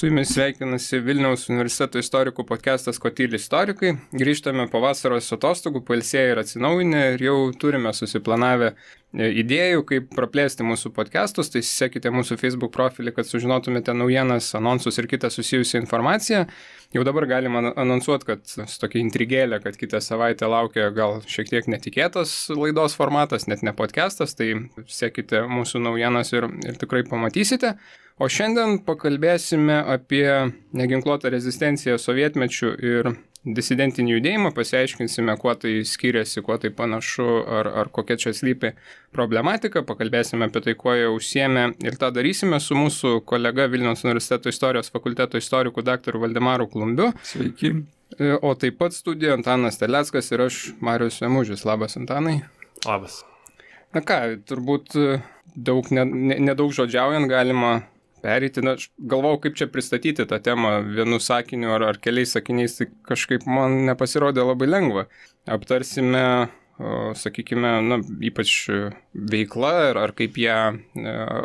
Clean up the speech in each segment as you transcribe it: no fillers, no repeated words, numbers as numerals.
Su jumis sveikinasi Vilniaus universiteto istorikų podcastas Ko tyli istorikai. Grįžtame po vasaros atostogų, pailsėję ir atsinaujinę ir jau turime susiplanavę idėjų, kaip praplėsti mūsų podcastus, tai sekite mūsų Facebook profilį, kad sužinotumėte naujienas, anonsus ir kitą susijusią informaciją. Jau dabar galima anonsuoti, kad su tokia intrigėlė, kad kitą savaitę laukia gal šiek tiek netikėtas laidos formatas, net ne podcastas, tai sekite mūsų naujienas ir tikrai pamatysite. O šiandien pakalbėsime apie neginkluotą rezistenciją sovietmečiu ir disidentinį judėjimą, pasiaiškinsime, kuo tai skiriasi, kuo tai panašu, ar kokia čia slypi problematika, pakalbėsime apie tai, kuo jie užsiėmė ir tą darysime su mūsų kolega Vilniaus universiteto istorijos fakulteto istoriku daktaru Valdemaru Klumbiu. Sveiki. O taip pat studijoje Antanas Terleckas ir aš, Marius Ėmužis. Labas, Antanai. Labas. Na ką, turbūt nedaug žodžiaujant galima perėti. Na, aš galvojau, kaip čia pristatyti tą temą vienu sakiniu ar keliais sakiniais, tai kažkaip man nepasirodė labai lengva. Aptarsime, sakykime, na, ypač veiklą ar kaip ją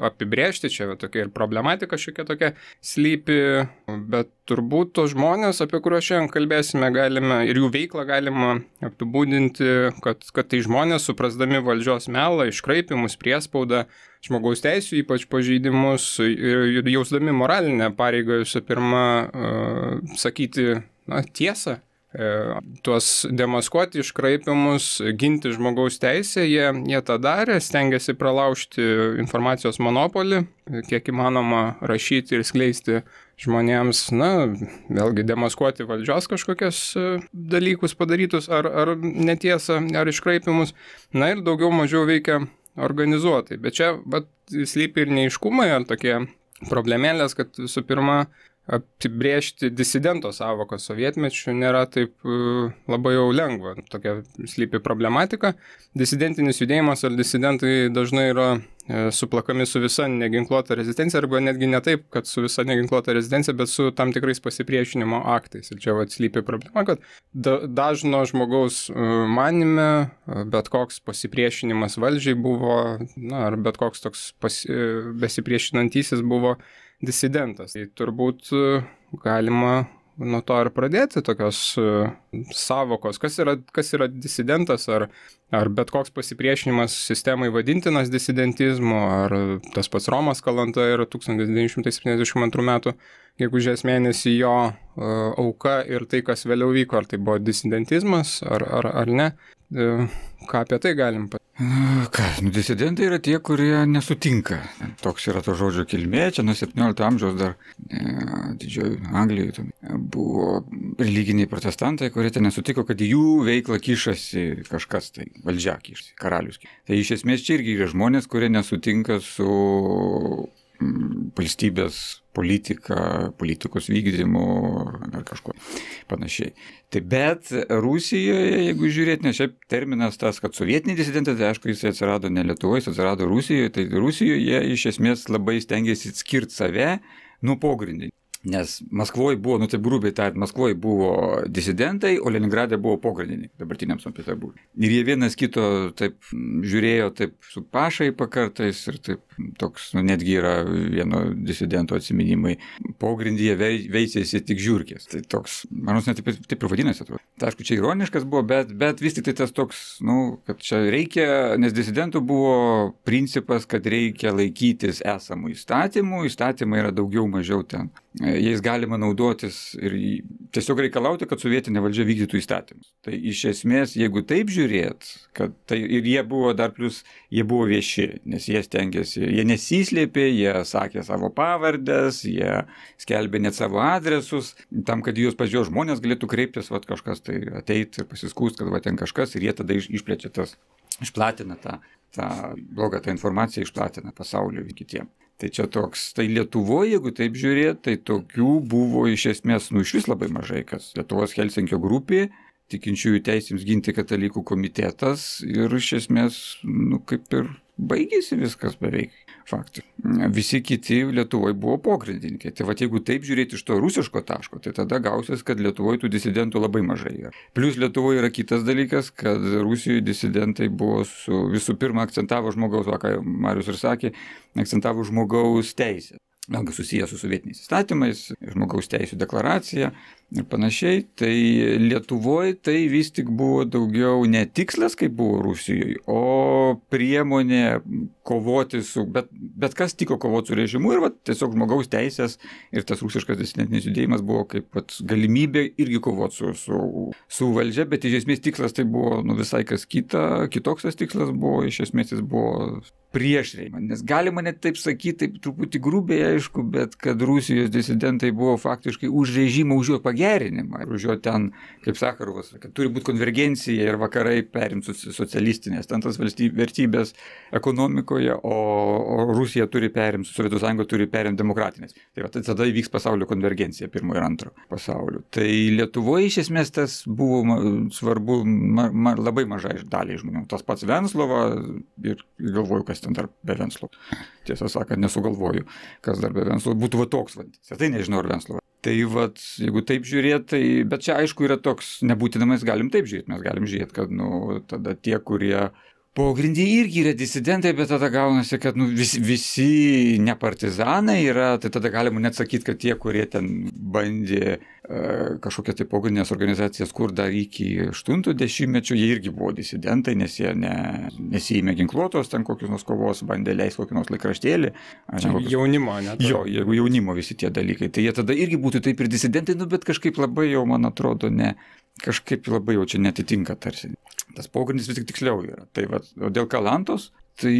apibrėžti, čia tokia ir problematika šiokia tokia slypi, bet turbūt tos žmonės, apie kuriuos šiandien kalbėsime, galime ir jų veiklą galima apibūdinti, kad tai žmonės, suprasdami valdžios melą, iškraipimus, priespaudą, žmogaus teisių, ypač pažeidimus, ir jausdami moralinę pareigą visų pirma sakyti, na, tiesą, tuos demaskuoti iškraipimus, ginti žmogaus teisę, jie tą darė, stengiasi pralaužti informacijos monopolį, kiek įmanoma rašyti ir skleisti žmonėms, na, vėlgi demaskuoti valdžios kažkokias dalykus padarytus, ar netiesą, ar iškraipimus, na ir daugiau mažiau veikia organizuotai. Bet čia slypi ir neiškumai, ar tokie problemėlės, kad visų pirma apibrėžti disidento sąvoką sovietmečių nėra taip labai jau lengva. Tokia slypi problematika. Disidentinis judėjimas ar disidentai dažnai yra suplakami su visa neginkluota rezistencija, arba netgi ne taip, kad su visa neginkluota rezistencija, bet su tam tikrais pasipriešinimo aktais. Ir čia slypi problema, kad dažno žmogaus manime bet koks pasipriešinimas valdžiai buvo, na, ar bet koks toks besipriešinantysis buvo disidentas. Tai turbūt galima nuo to ir pradėti tokios savokos, kas yra disidentas, ar bet koks pasipriešinimas sistemai vadintinas disidentizmu, ar tas pats Romas Kalanta ir 1972 metų gegužės mėnesį jo auka ir tai, kas vėliau vyko, ar tai buvo disidentizmas, ar ne. Ką apie tai galim pasakyti? Disidentai yra tie, kurie nesutinka. Toks yra to žodžio kilmė. Čia nuo 17 amžiaus dar didžioji Anglijoje buvo religiniai protestantai, kurie ten nesutiko, kad jų veiklą kišasi kažkas, tai valdžia kišasi, karalius. Tai iš esmės čia irgi yra žmonės, kurie nesutinka su valstybės politika, politikos vykdymu ar kažko panašiai. Tai bet Rusijoje, jeigu žiūrėti, ne šiaip terminas tas, kad sovietiniai disidentai, tai aišku, jis atsirado ne Lietuvoje, jis atsirado Rusijoje, tai Rusijoje iš esmės labai stengiasi atskirti save nuo pogrindinio. Nes Maskvoje buvo, nu taip grubiai tariant, Maskvoje buvo disidentai, o Leningrade buvo pogrindiniai, dabartiniam Sankt Peterburgui. Ir jie vienas kito taip žiūrėjo, taip su pašaipa kartais, ir taip toks, nu, netgi yra vieno disidento atsiminimai. Pogrindyje veisėsi tik žiurkės. Tai toks, manus, net taip ir vadinasi. Tai aišku, čia ironiškas buvo, bet vis tik tai tas toks, nu, kad čia reikia, nes disidentų buvo principas, kad reikia laikytis esamų įstatymų. Įstatymai yra daugiau mažiau ten. Jais galima naudotis ir tiesiog reikalauti, kad sovietinė valdžia vykdytų įstatymus. Tai iš esmės, jeigu taip žiūrėt, kad tai ir jie buvo dar plus, jie buvo vieši, nes jie stengėsi, jie nesislėpė, jie sakė savo pavardės, jie skelbė net savo adresus, tam, kad juos pažiūrėjo žmonės galėtų kreiptis, va, kažkas tai ateit ir pasiskūst, kad va ten kažkas, ir jie tada išplečia tas, išplatina tą blogą tą informaciją, išplatina pasauliu kitiem. Tai čia toks, tai Lietuvoje, jeigu taip žiūrėt, tai tokių buvo iš esmės, nu, iš vis labai mažai, kas Lietuvos Helsinkio grupė, Tikinčiųjų teisėms ginti katalikų komitetas, ir iš esmės, nu, kaip ir baigėsi viskas beveik faktų. Visi kiti Lietuvoje buvo pogrindininkai. Tai va, jeigu taip žiūrėti iš to rusiško taško, tai tada gausis, kad Lietuvoje tų disidentų labai mažai yra. Plius Lietuvoje yra kitas dalykas, kad Rusijoje disidentai buvo visų pirma akcentavo žmogaus, va, ką Marius ir sakė, akcentavo žmogaus teisę. vėlgi susijęs su sovietiniais įstatymais, žmogaus teisių deklaracija ir panašiai, tai Lietuvoje tai vis tik buvo daugiau ne tikslas, kaip buvo Rusijoje, o priemonė kovoti su, bet kas tiko kovoti su režimu ir vat, tiesiog žmogaus teisės ir tas rusiškas disidentinis judėjimas buvo kaip vat, galimybė irgi kovoti su valdžia, bet iš esmės tikslas tai buvo visai kas kita, kitoks tas tikslas buvo, iš esmės jis buvo priešreimą, nes galima net taip sakyti, taip truputį grubiai aišku, bet kad Rusijos disidentai buvo faktiškai už režimą, už jo pagerinimą, už jo ten, kaip Sacharovas, kad turi būti konvergencija ir vakarai perims socialistinės, ten tas vertybės ekonomikoje, o Rusija turi perims, Sovietų Sąjunga turi perims demokratinės. Tai va, tada įvyks pasaulio konvergencija pirmo ir antro pasaulio. Tai Lietuvoje iš esmės tas buvo svarbu labai mažai daliai žmonių. Tas pats Venclova ir galvoju, kas ten dar be Venclovų. Tiesą sakant, nesugalvoju, kas dar be Venclovų. Būtų va toks vandys. Tai nežinau, ar Venclova. Tai vat, jeigu taip žiūrėti, tai, bet čia aišku yra toks, nebūtinai mes galim taip žiūrėti, mes galim žiūrėti, kad tada tie, kurie pogrindyje irgi yra disidentai, bet tada gaunasi, kad visi ne partizanai yra, tai tada galima net sakyti, kad tie, kurie ten bandė kažkokias tai pagrindinės organizacijas, kur dar iki 80-mečio, jie irgi buvo disidentai, nes jie nesiėmė ginkluotos, ten kokius nors kovos, bandė leisti kokį nors laikraštėlį. Jaunimo, ne? Jo, jeigu jaunimo visi tie dalykai, tai jie tada irgi būtų taip ir disidentai, bet kažkaip labai jau, man atrodo, kažkaip labai jau čia neatitinka tarsi. Tas pogrindis vis tik tiksliau yra. Tai va, o dėl Kalantos, tai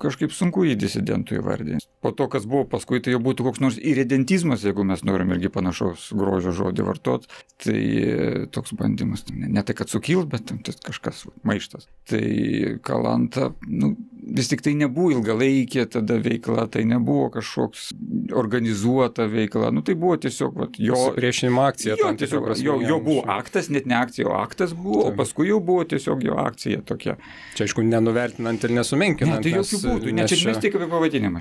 kažkaip sunku jį disidentų įvardinti. Po to, kas buvo paskui, tai jau būtų koks nors iridentizmas, jeigu mes norim irgi panašaus grožio žodį vartot. Tai toks bandymas, ne tai kad sukilt, bet kažkas maištas. Tai Kalanta, vis tik tai nebuvo ilgalaikė tada veikla, tai nebuvo kažkoks organizuota veikla, tai buvo tiesiog jo priešinimo akcija. Jo buvo aktas, net ne akcija, o aktas buvo, o paskui jau buvo tiesiog jo akcija tokia. Čia aišku, nenuvertinant ir nesumenkinant. Ne, tai jokių būtų, ne čia mes tik apie pavadinimą.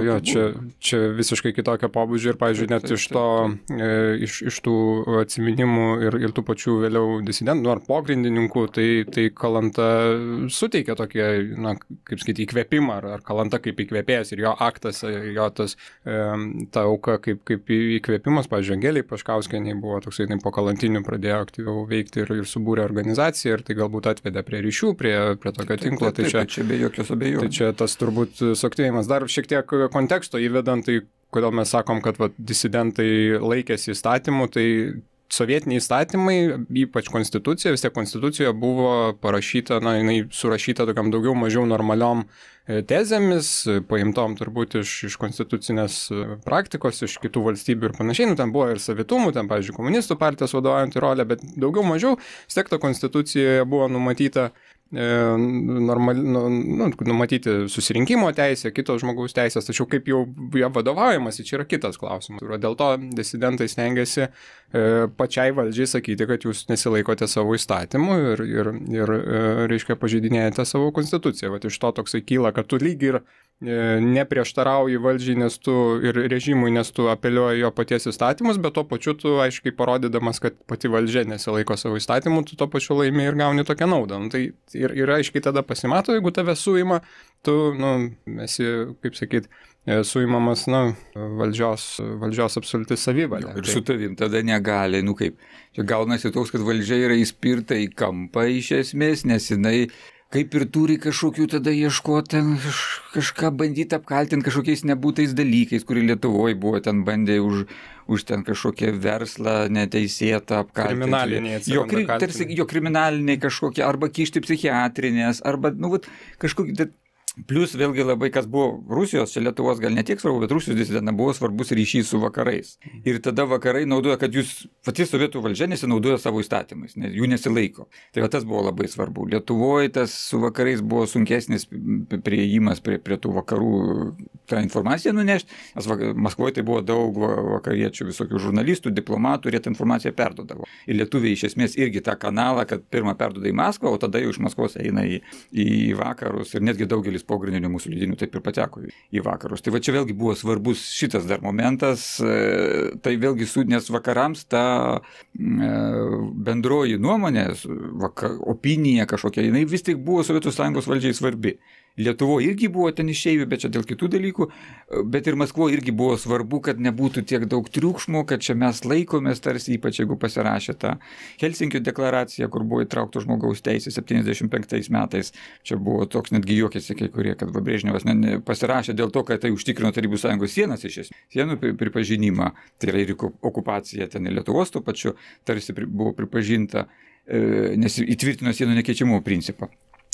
Jo, čia visiškai kitokio pobūdžio ir, pavyzdžiui, net iš tų atsiminimų ir tų pačių vėliau disidentų ar pogrindininkų, tai Kalanta suteikia tokie, kaip sakyti, įkvėpimą, ar Kalanta kaip įkvėpėjas ir jo aktas, jo ta auka kaip įkvėpimas, pavyzdžiui, Angelijai Paškauskienei buvo toksai, po kalantinių pradėjo aktyviau veikti ir subūrė organizaciją ir tai galbūt atvedė prie ryšių, prie tokio tinklo. Tai čia be jokios abejonių. Tai čia tas turbūt suaktyvėjimas. Dar šiek tiek konteksto įvedant, tai kodėl mes sakom, kad disidentai laikėsi įstatymų, tai sovietiniai įstatymai, ypač konstitucija, vis tiek konstitucija buvo parašyta, jinai surašyta tokiam daugiau mažiau normaliom tezėmis, paimtom turbūt iš konstitucinės praktikos, iš kitų valstybių ir panašiai, ten buvo ir savitumų, ten, pavyzdžiui, komunistų partijos vadovaujantį rolę, bet daugiau mažiau, vis tiek ta konstitucijoje buvo numatyta numatyti susirinkimo teisę, kitos žmogaus teisės, tačiau kaip jau vadovaujamas, čia yra kitas klausimas. Dėl to disidentai stengiasi pačiai valdžiai sakyti, kad jūs nesilaikote savo įstatymų ir reiškia, pažeidinėjate savo konstituciją. Vat iš to toksai kyla, kad tu lyg ir neprieštarauji valdžiai ir režimui, nes tu apeliuoji jo paties įstatymus, bet to pačiu tu, aiškiai parodydamas, kad pati valdžia nesilaiko savo įstatymų, tu to pačiu laimi ir gauni tokią naudą. Tai ir aiškiai tada pasimato, jeigu tave suima, tu esi, kaip sakyti, suimamas valdžios absoliuti savivalė. Ir su tavim tada negali, kaip, čia gaunasi toks, kad valdžia yra įspirta į kampą iš esmės, nes jinai kaip ir turi kažkokių tada ieškoti, kažką bandyti apkaltinti kažkokiais nebūtais dalykais, kurie Lietuvoje buvo, ten bandė už ten kažkokią verslą neteisėtą apkaltinti. Kriminaliniai atsiranda. Jo kriminaliniai kažkokie, arba kišti psichiatrinės, arba, kažkokie. Plius vėlgi labai, kas buvo Rusijos, čia Lietuvos gal ne tiek svarbu, bet Rusijos disidentams buvo svarbus ryšys su vakarais. Ir tada vakarai naudoja, kad jūs pati sovietų valdžia nesinaudoja savo įstatymais, jų nesilaiko. Tai va tas buvo labai svarbu. Lietuvoje tas su vakarais buvo sunkesnis prieimas prie tų vakarų tą informaciją nunešti, nes Maskvoje tai buvo daug vakariečių visokių žurnalistų, diplomatų, ir jie tą informaciją perdodavo. Ir lietuviai iš esmės irgi tą kanalą, kad pirmą perdoda į Maskvą, o tada jau iš Maskvos eina į vakarus ir netgi daugelis pogrindinių mūsų leidinių taip ir pateko į vakarus. Tai va čia vėlgi buvo svarbus šitas dar momentas, tai vėlgi nes vakarams ta bendroji nuomonė, opinija kažkokia, jinai vis tik buvo Sovietų Sąjungos valdžiai svarbi. Lietuvoje irgi buvo ten išeivių, bet čia dėl kitų dalykų, bet ir Maskvoje irgi buvo svarbu, kad nebūtų tiek daug triukšmo, kad čia mes laikomės tarsi, ypač jeigu pasirašė tą Helsinkio deklaraciją, kur buvo įtraukto žmogaus teisė 75 metais. Čia buvo toks, netgi juokėsi kai kurie, kad Brežnevas pasirašė dėl to, kad tai užtikrino Tarybų Sąjungos sienas iš esmės, sienų pripažinimą, tai yra ir okupacija ten Lietuvos tuo pačiu, tarsi buvo pripažinta, nes įtvirtino sienų nekeičiamumo principą.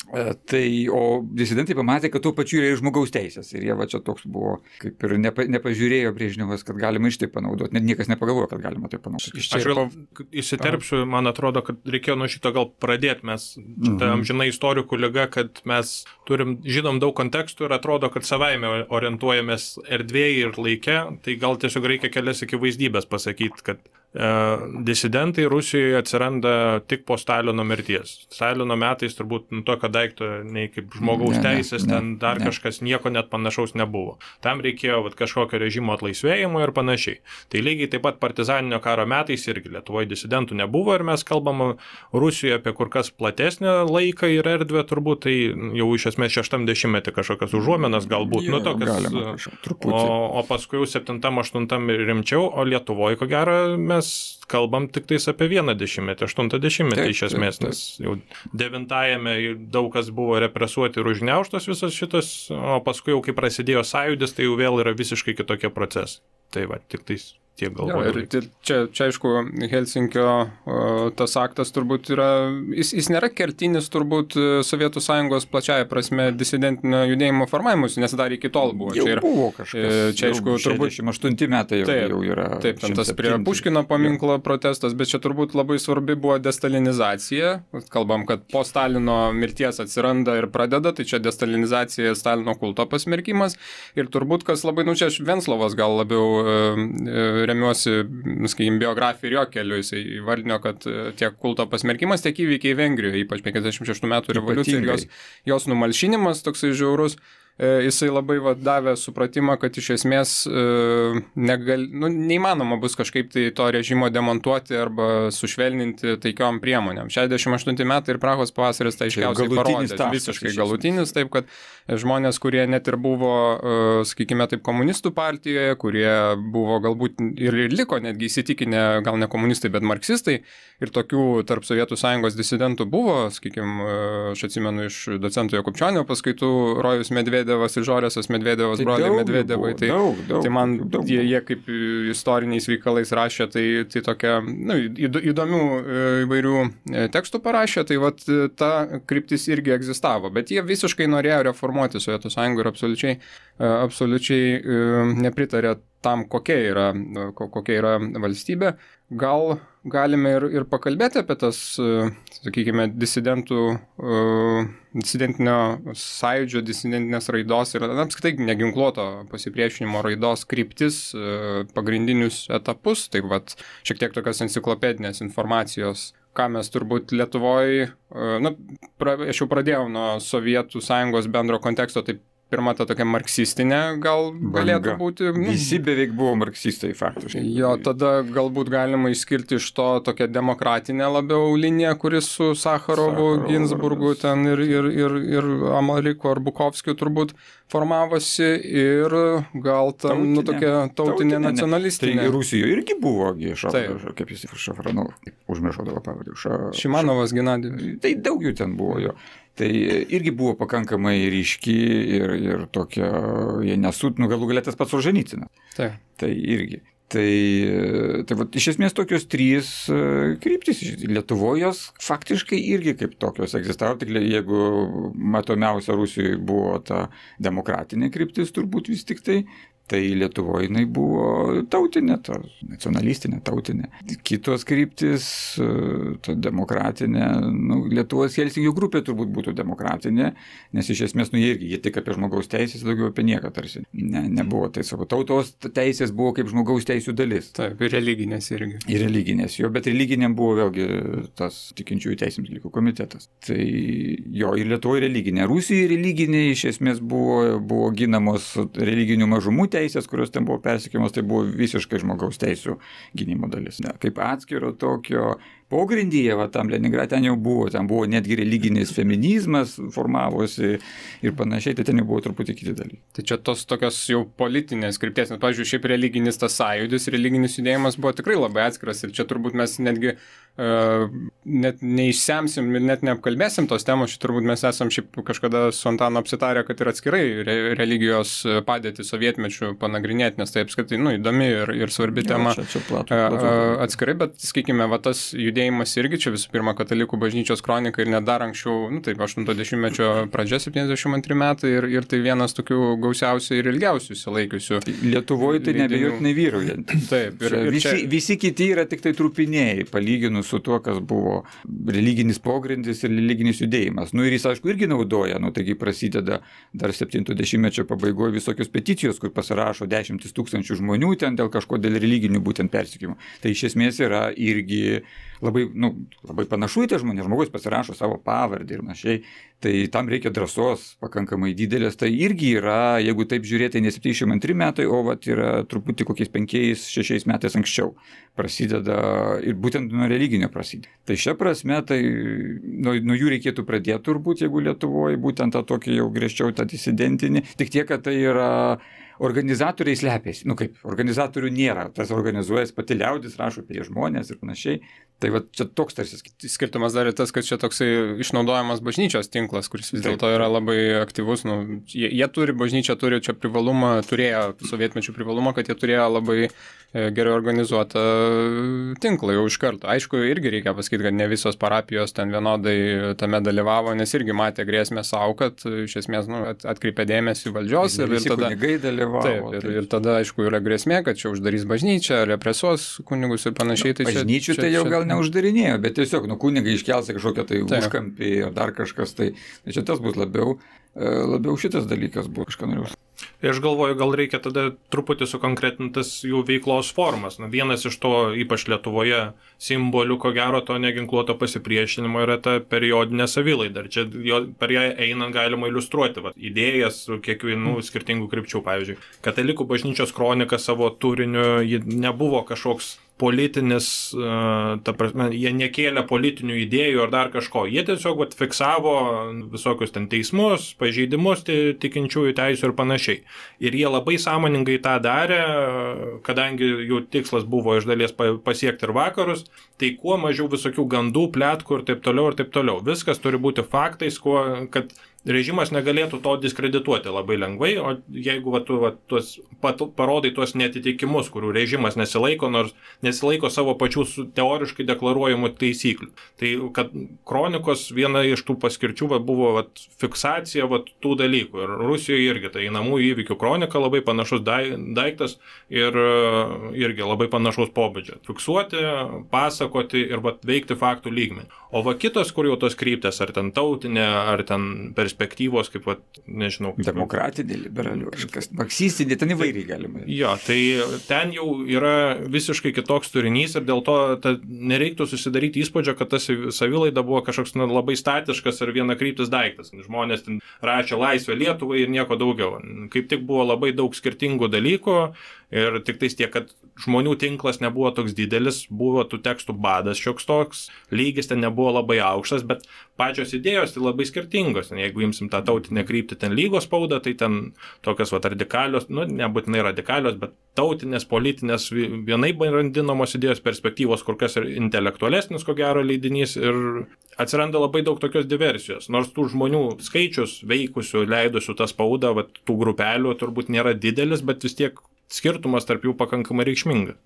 Tai, o disidentai pamatė, kad tuo pačiu yra ir žmogaus teisės. Ir jie va čia toks buvo, kaip ir nepažiūrėjo Brežnevas, kad galima iš tai panaudoti. Net niekas nepagalvojo, kad galima tai panaudoti. Aš gal įsiterpsiu, man atrodo, kad reikėjo nuo šito gal pradėti. Mes, ta amžina istorikų liga, kad mes žinom daug kontekstų ir atrodo, kad savaime orientuojamės erdvėje ir laike. Tai gal tiesiog reikia kelias akivaizdybes pasakyti, kad disidentai Rusijoje atsiranda tik po Stalino mirties. Stalino metais turbūt tokio daikto nei kaip žmogaus teisės, ten dar kažkas nieko net panašaus nebuvo. Tam reikėjo kažkokio režimo atlaisvėjimo ir panašiai. Tai lygiai taip pat partizaninio karo metais irgi Lietuvoje disidentų nebuvo ir mes kalbame Rusijoje apie kur kas platesnį laiką ir erdvę turbūt, tai jau iš esmės 60-metį kažkokias užuomenas galbūt, nu tokias, o paskui jau 7-8 rimčiau, o Lietuvoje ko gero mes kalbam tik tais apie 10-metį, 80-metį iš esmės, nes jau 9-ajame daug kas buvo represuoti ir užgniaužtos visas šitas, o paskui jau kai prasidėjo Sąjūdis, tai jau vėl yra visiškai kitokie procesai. Tai va, tik tais tiek galvoju. Čia, aišku, Helsinkio tas aktas turbūt yra, jis nėra kertinis turbūt Sovietų Sąjungos plačiaja prasme disidentinio judėjimo formavimus, nes dar iki tol buvo. Jau buvo kažkas. Čia, aišku, turbūt 68 metai jau yra. Taip, tas prie Puškino paminklo protestas, bet čia turbūt labai svarbi buvo destalinizacija. Kalbam, kad po Stalino mirties atsiranda ir pradeda, tai čia destalinizacija, Stalino kulto pasmerkimas. Ir turbūt, kas labai, čia Venclovas gal labiau remiuosi, sakykime, biografiją ir jo keliu, jisai įvardino, kad tiek kulto pasmerkimas, tiek įvykiai Vengrijoje, ypač 56 metų revoliucija ir jos numalšinimas toksai žiaurus, jisai labai davė supratimą, kad iš esmės neįmanoma bus kažkaip tai to režimo demontuoti arba sušvelninti taikiom priemonėm. 68 metai ir Prahos pavasaris tai aiškiausiai parodė, visiškai galutinis, taip kad žmonės, kurie net ir buvo, sakykime, taip komunistų partijoje, kurie buvo galbūt ir liko netgi įsitikinę, gal ne komunistai, bet marksistai, ir tokių tarp Sovietų Sąjungos disidentų buvo, sakykime, aš atsimenu iš docento Jakubčionio paskaitų, Rojus Medvedevas ir Žoresas Medvedevas, broliai Medvedevai, tai man jie kaip istoriniais reikalais rašė, tai tokia įdomių įvairių tekstų parašė, tai vat ta kryptis irgi egzistavo, bet jie visiškai norėjo reformuoti Sovietų Sąjungą ir absoliučiai nepritarė tam, kokia yra valstybė. Gal galime ir pakalbėti apie tas, sakykime, disidentinio sąjūdžio, disidentinės raidos ir apskritai neginkluoto pasipriešinimo raidos kryptis, pagrindinius etapus, taip pat šiek tiek tokios enciklopedinės informacijos, ką mes turbūt Lietuvoje, aš jau pradėjau nuo Sovietų Sąjungos bendro konteksto, taip, pirma, ta tokia marksistinė gal galėtų būti. Visi beveik buvo marksistai, faktiškai. Jo, tada galbūt galima išskirti iš to tokią demokratinę labiau liniją, kuris su Sacharovu, Ginsburgu ten ir Ameriko ar Bukovskiu turbūt formavosi ir gal tam, tokia tautinė nacionalistinė. Tai Rusijoje irgi buvo, kaip jis Šafranovas, užmiršodavo pavadį. Šimanovas Genadijus. Tai daug jų ten buvo jo. Tai irgi buvo pakankamai ryški ir tokia, jie nesutinu, galų galėtas pats Solženicinas. Tai irgi. Tai iš esmės tokios trys kryptis. Lietuvojos faktiškai irgi kaip tokios egzistavo, tik jeigu matomiausia Rusijoje buvo ta demokratinė kryptis turbūt vis tik tai Lietuvoje jinai buvo tautinė, nacionalistinė, tautinė. Kitos kryptis, ta demokratinė, Lietuvos Helsinkio grupė turbūt būtų demokratinė, nes iš esmės, jie irgi, jie tik apie žmogaus teisės, daugiau apie nieką tarsi. Nebuvo, tai sako, tautos teisės buvo kaip žmogaus teisių dalis. Taip, ir religinės irgi. Ir religinės, jo, bet religinėm buvo vėlgi tas Tikinčiųjų teisėms ginti komitetas. Tai jo, ir Lietuvoje religinė. Rusijoje religinė iš esmės buvo ginamos religinių mažumų teisės, kurios ten buvo persekiamos, tai buvo visiškai žmogaus teisų gynimo dalis. Kaip atskiro tokio pogrindyje, va, tam Leningrade, ten jau buvo, netgi religinis feminizmas formavosi ir panašiai, tai ten jau buvo truputį kiti dalykai. Tai čia tos tokios jau politinės krypties, nes, pavyzdžiui, šiaip religinis tas sąjūdis, religinis judėjimas buvo tikrai labai atskiras ir čia turbūt mes netgi net neišsemsim ir net neapkalbėsim tos temos, turbūt mes esam šiaip kažkada su Antanu apsitarę, kad ir atskirai religijos padėtį sovietmečių panagrinėti, nes tai apskritai, nu, įdomi ir svarbi tema atskirai, bet, sakykime, va, tas judėjimas irgi čia visų pirma Katalikų Bažnyčios kronika ir net dar anksčiau, nu, taip, 80-mečio pradžia, 72 metai ir tai vienas tokių gausiausiai ir ilgiausių įsilaikiusių. Lietuvoje tai nebejotinai vyrojant. Taip. Visi kiti yra tik tai trupiniai, palyginus su tuo, kas buvo religinis pogrindis ir religinis judėjimas. Nu ir jis, aišku, irgi naudoja, nu, taigi prasideda dar 70-mečio pabaigoje visokios peticijos, kur pasirašo 10 tūkstančių žmonių ten dėl kažko, dėl religinių būtent persikimų. Tai iš esmės yra irgi labai, nu, labai panašu į tą žmonės, žmogus pasirašo savo pavardį ir našiai, tai tam reikia drąsos pakankamai didelės, tai irgi yra, jeigu taip žiūrėti, ne 72 metai, o vat yra truputį kokiais 5-6 metais anksčiau prasideda ir būtent nuo religinio prasideda. Tai šia prasme, tai nuo jų reikėtų pradėti turbūt, jeigu Lietuvoje, būtent tą tokį jau griežčiau tą disidentinį, tik tiek, kad tai yra organizatoriai slepiasi. Nu kaip, organizatorių nėra. Tas organizuojas pati liaudis, rašo prie žmonės ir panašiai. Tai va, čia toks tarsi skirtumas dar ir tas, kad čia toksai išnaudojamas bažnyčios tinklas, kuris vis dėlto yra labai aktyvus. Nu, jie turi, bažnyčia turi čia privalumą, turėjo sovietmečių privalumą, kad jie turėjo labai gerai organizuotą tinklą jau iš karto. Aišku, irgi reikia pasakyti, kad ne visos parapijos ten vienodai tame dalyvavo, nes irgi matė grėsmę sau, kad iš esmės, nu, atkreipė dėmesį valdžios ir tada kunigai dalyvavo. Taip, ir tada, aišku, yra grėsmė, kad čia uždarys bažnyčią, represuos kunigus ir panašiai. Bažnyčių tai jau gal neuždarinėjo, bet tiesiog, nu, kunigai iškelsi kažkokią tai užkampį ar dar kažkas, tai čia tas bus labiau šitas dalykas buvo kažką norėjus. Aš galvoju, gal reikia tada truputį sukonkretintas jų veiklos formas. Na, vienas iš to, ypač Lietuvoje, simbolių, ko gero, to neginkluoto pasipriešinimo yra ta periodinė savilaida. Ir čia per ją einant galima iliustruoti idėjas kiekvienų skirtingų krypčių. Pavyzdžiui, Katalikų Bažnyčios kronika savo turiniu, ji nebuvo kažkoks politinis, ta prasme, jie nekėlė politinių idėjų ar dar kažko. Jie tiesiog fiksavo visokius ten teismus, pažeidimus tikinčiųjų teisių ir panašiai. Ir jie labai sąmoningai tą darė, kadangi jų tikslas buvo iš dalies pasiekti ir vakarus, tai kuo mažiau visokių gandų, pletkų ir taip toliau ir taip toliau. Viskas turi būti faktais, kad režimas negalėtų to diskredituoti labai lengvai, o jeigu parodai tuos neatitikimus, kurių režimas nesilaiko, nors nesilaiko savo pačių teoriškai deklaruojamų taisyklių. Tai kad kronikos viena iš tų paskirčių buvo fiksacija tų dalykų. Ir Rusijoje irgi, tai namų įvykių kronika labai panašus daiktas ir irgi labai panašaus pobūdžio. Fiksuoti, pasakoti ir veikti faktų lygmenį. O kitos, kur jau tos kryptės, ar ten tautinė, ar ten perspektyvos, kaip, nežinau... Demokratinė, liberalių, kažkas maksistinė, ten įvairiai galima. Jo, tai ten jau yra visiškai kitoks turinys ir dėl to nereiktų susidaryti įspūdžio, kad tas savilaida buvo kažkoks labai statiškas ar vienakryptis daiktas. Žmonės ten rašė Laisvę Lietuvai ir nieko daugiau. Kaip tik buvo labai daug skirtingų dalykų ir tik tais tiek, kad žmonių tinklas nebuvo toks didelis, buvo tų tekstų badas šioks toks, lygis ten nebuvo labai aukštas, bet pačios idėjos tai labai skirtingos. Jeigu imsim tą tautinę kryptį, ten lygos spaudą, tai ten tokios radikalios, nu, nebūtinai radikalios, bet tautinės, politinės, vienai brandinamos idėjos, perspektyvos kur kas ir intelektualesnis, ko gero, leidinys ir atsiranda labai daug tokios diversijos. Nors tų žmonių skaičius veikusių, leidusių tą spaudą, tų grupelių turbūt nėra didelis, bet vis tiek skirtumas tarp jų pakankamai reikšminga.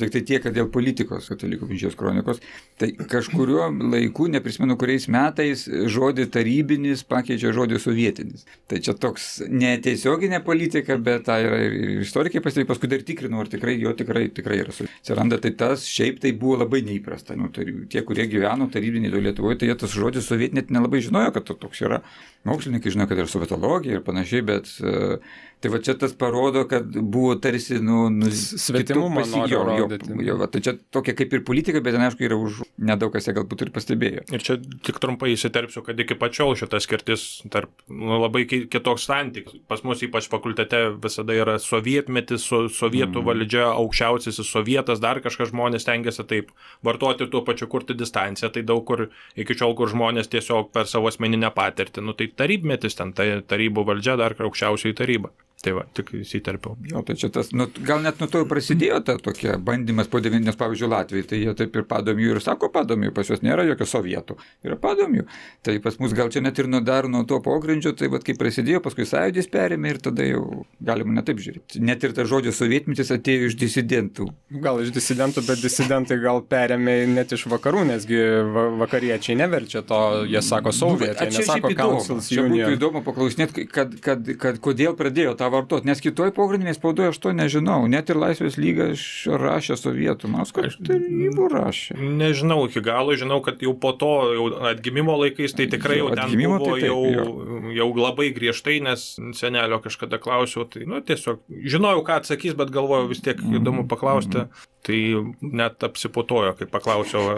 Tik tai tiek, kad dėl politikos Katalikų Bažnyčios kronikos, tai kažkuriuo laiku, neprisimenu kuriais metais, žodį tarybinis pakeičia žodį sovietinis. Tai čia toks netiesioginė politika, bet tai yra ir istorikai pastebėjo, paskui dar tikrinu, ar tikrai jo tikrai yra. Atsiranda tai tas, šiaip tai buvo labai neįprasta. Tie, kurie gyveno tarybiniai Lietuvoje, tai jie tas žodis sovietinė nelabai žinojo, kad toks yra. Mokslininkai žino, kad yra sovietologija ir panašiai, bet tai va čia tas parodo, kad buvo tarsi, svetimumą nori rodyti. Tai čia tokia kaip ir politika, bet ten, aišku, yra už nedaug kas jie galbūt ir pastebėjo. Ir čia tik trumpai įsiterpsiu, kad iki pačiol šita skirtis tarp labai kitoks santykis. Pas mus ypač fakultete visada yra sovietmetis, sovietų valdžia, aukščiausiasis sovietas, dar kažkas žmonės tengiasi taip vartoti, tuo pačiu kurti distanciją, tai daug kur iki šiol, kur žmonės tiesiog per savo asmeninę patirtį, tai tarybmetis ten, tai tarybų valdžia, dar aukščiausiai taryba. Tai va, tik įsiterpiau. Jo, tai čia tas, gal net nuo to prasidėjo ta tokia bandymas po 9, nes pavyzdžiui Latvijai, tai jie taip ir padomijų ir sako padomijų, pas juos nėra jokio sovietų, yra padomijų. Tai pas mus gal čia net ir dar nuo to pogrindžio, tai va, kai prasidėjo, paskui Sąjūdis perėmė ir tada jau galima ne taip žiūrėti. Net ir ta žodžio sovietmetis atėjo iš disidentų. Gal iš disidentų, bet disidentai gal perėmė net iš vakarų, nesgi vakariečiai neverčia to, jie sako sovietė, nesako Councils Union. Čia įdomu paklausinėti, kad kodėl pradėjo tą vartot, nes kitoj pogrindinėje spaudoje aš to nežinau, net ir Laisvės lyga rašė sovietų, Maskva tarybų rašė. Nežinau iki galo, žinau, kad jau po to, jau atgimimo laikais, tai tikrai jau ten buvo jau labai griežtai, nes senelio kažkada klausiau, tai tiesiog žinojau, ką atsakys, bet galvojau vis tiek įdomu paklausti, tai net apsiputojo, kai paklausiau,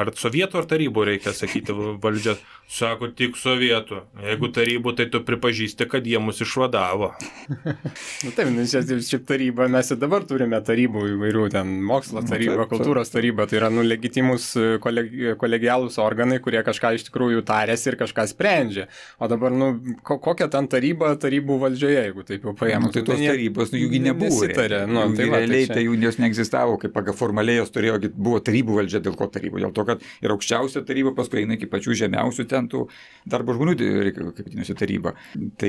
ar sovietų ar tarybų reikia sakyti valdžią, sako tik sovietų, jeigu tarybų, tai tu pripažįsti, kad jie mus išvadavo. Nu taip, šiaip taryba, mes ir dabar turime tarybų įvairių, ten mokslo taryba, kultūros taryba, tai yra legitimus kolegialus organai, kurie kažką iš tikrųjų tarėsi ir kažką sprendžia. O dabar, kokia ten taryba tarybų valdžioje, jeigu taip jau paėmų. Tai tos tarybos, jųgi nebuvo. Realiai tai jos neegzistavo, kaip pagal formaliai jos turėjo, buvo tarybų valdžia, dėl ko taryba, dėl to, kad ir aukščiausia taryba, paskui eina iki pačių žemiausių ten tų darbo žmonių kapitinėse taryba. Tai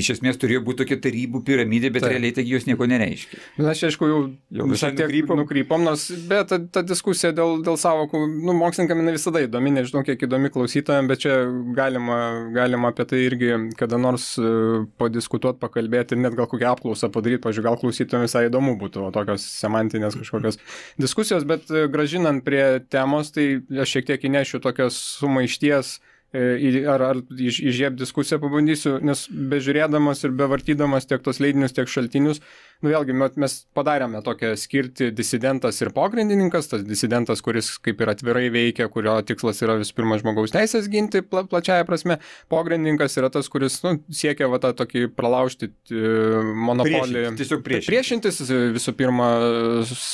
iš esmės turėjo būti tokia tarybų piramidė, bet realiai taigi jos nieko nereiškia. Mes čia, aišku, jau visai nukrypom, bet ta diskusija dėl savokų, mokslininkam visada įdomi, nežinau, kiek įdomi klausytojams, bet čia galima apie tai irgi kada nors padiskutuoti, pakalbėti ir net gal kokią apklausą padaryti, pažiūrėjau, gal klausytojams visai įdomu būtų tokios semantinės kažkokios diskusijos, bet grąžinant prie temos, tai aš šiek tiek įnešiu tokios sumaišties ar įžiebti diskusiją pabandysiu, nes bežiūrėdamas ir bevartydamas tiek tos leidinius, tiek šaltinius, vėlgi mes padarėme tokią skirtį disidentas ir pogrindininkas, tas disidentas, kuris kaip ir atvirai veikia, kurio tikslas yra visų pirma žmogaus teisės ginti plačiaja prasme, pogrindininkas yra tas, kuris siekia tą tokį pralaužti monopolį, priešintis visų pirma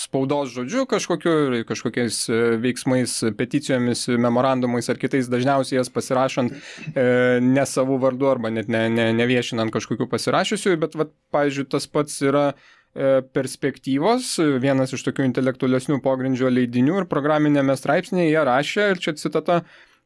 spaudos žodžiu kažkokiais veiksmais, peticijomis, memorandumais ar kitais dažniausiai jas pasirašant ne savų vardu arba net neviešinant kažkokių pasirašiusių, bet, pavyzdžiui, tas pats yra Perspektyvos, vienas iš tokių intelektualesnių pogrindžio leidinių ir programinėme straipsnėje jie rašė, ir čia citata,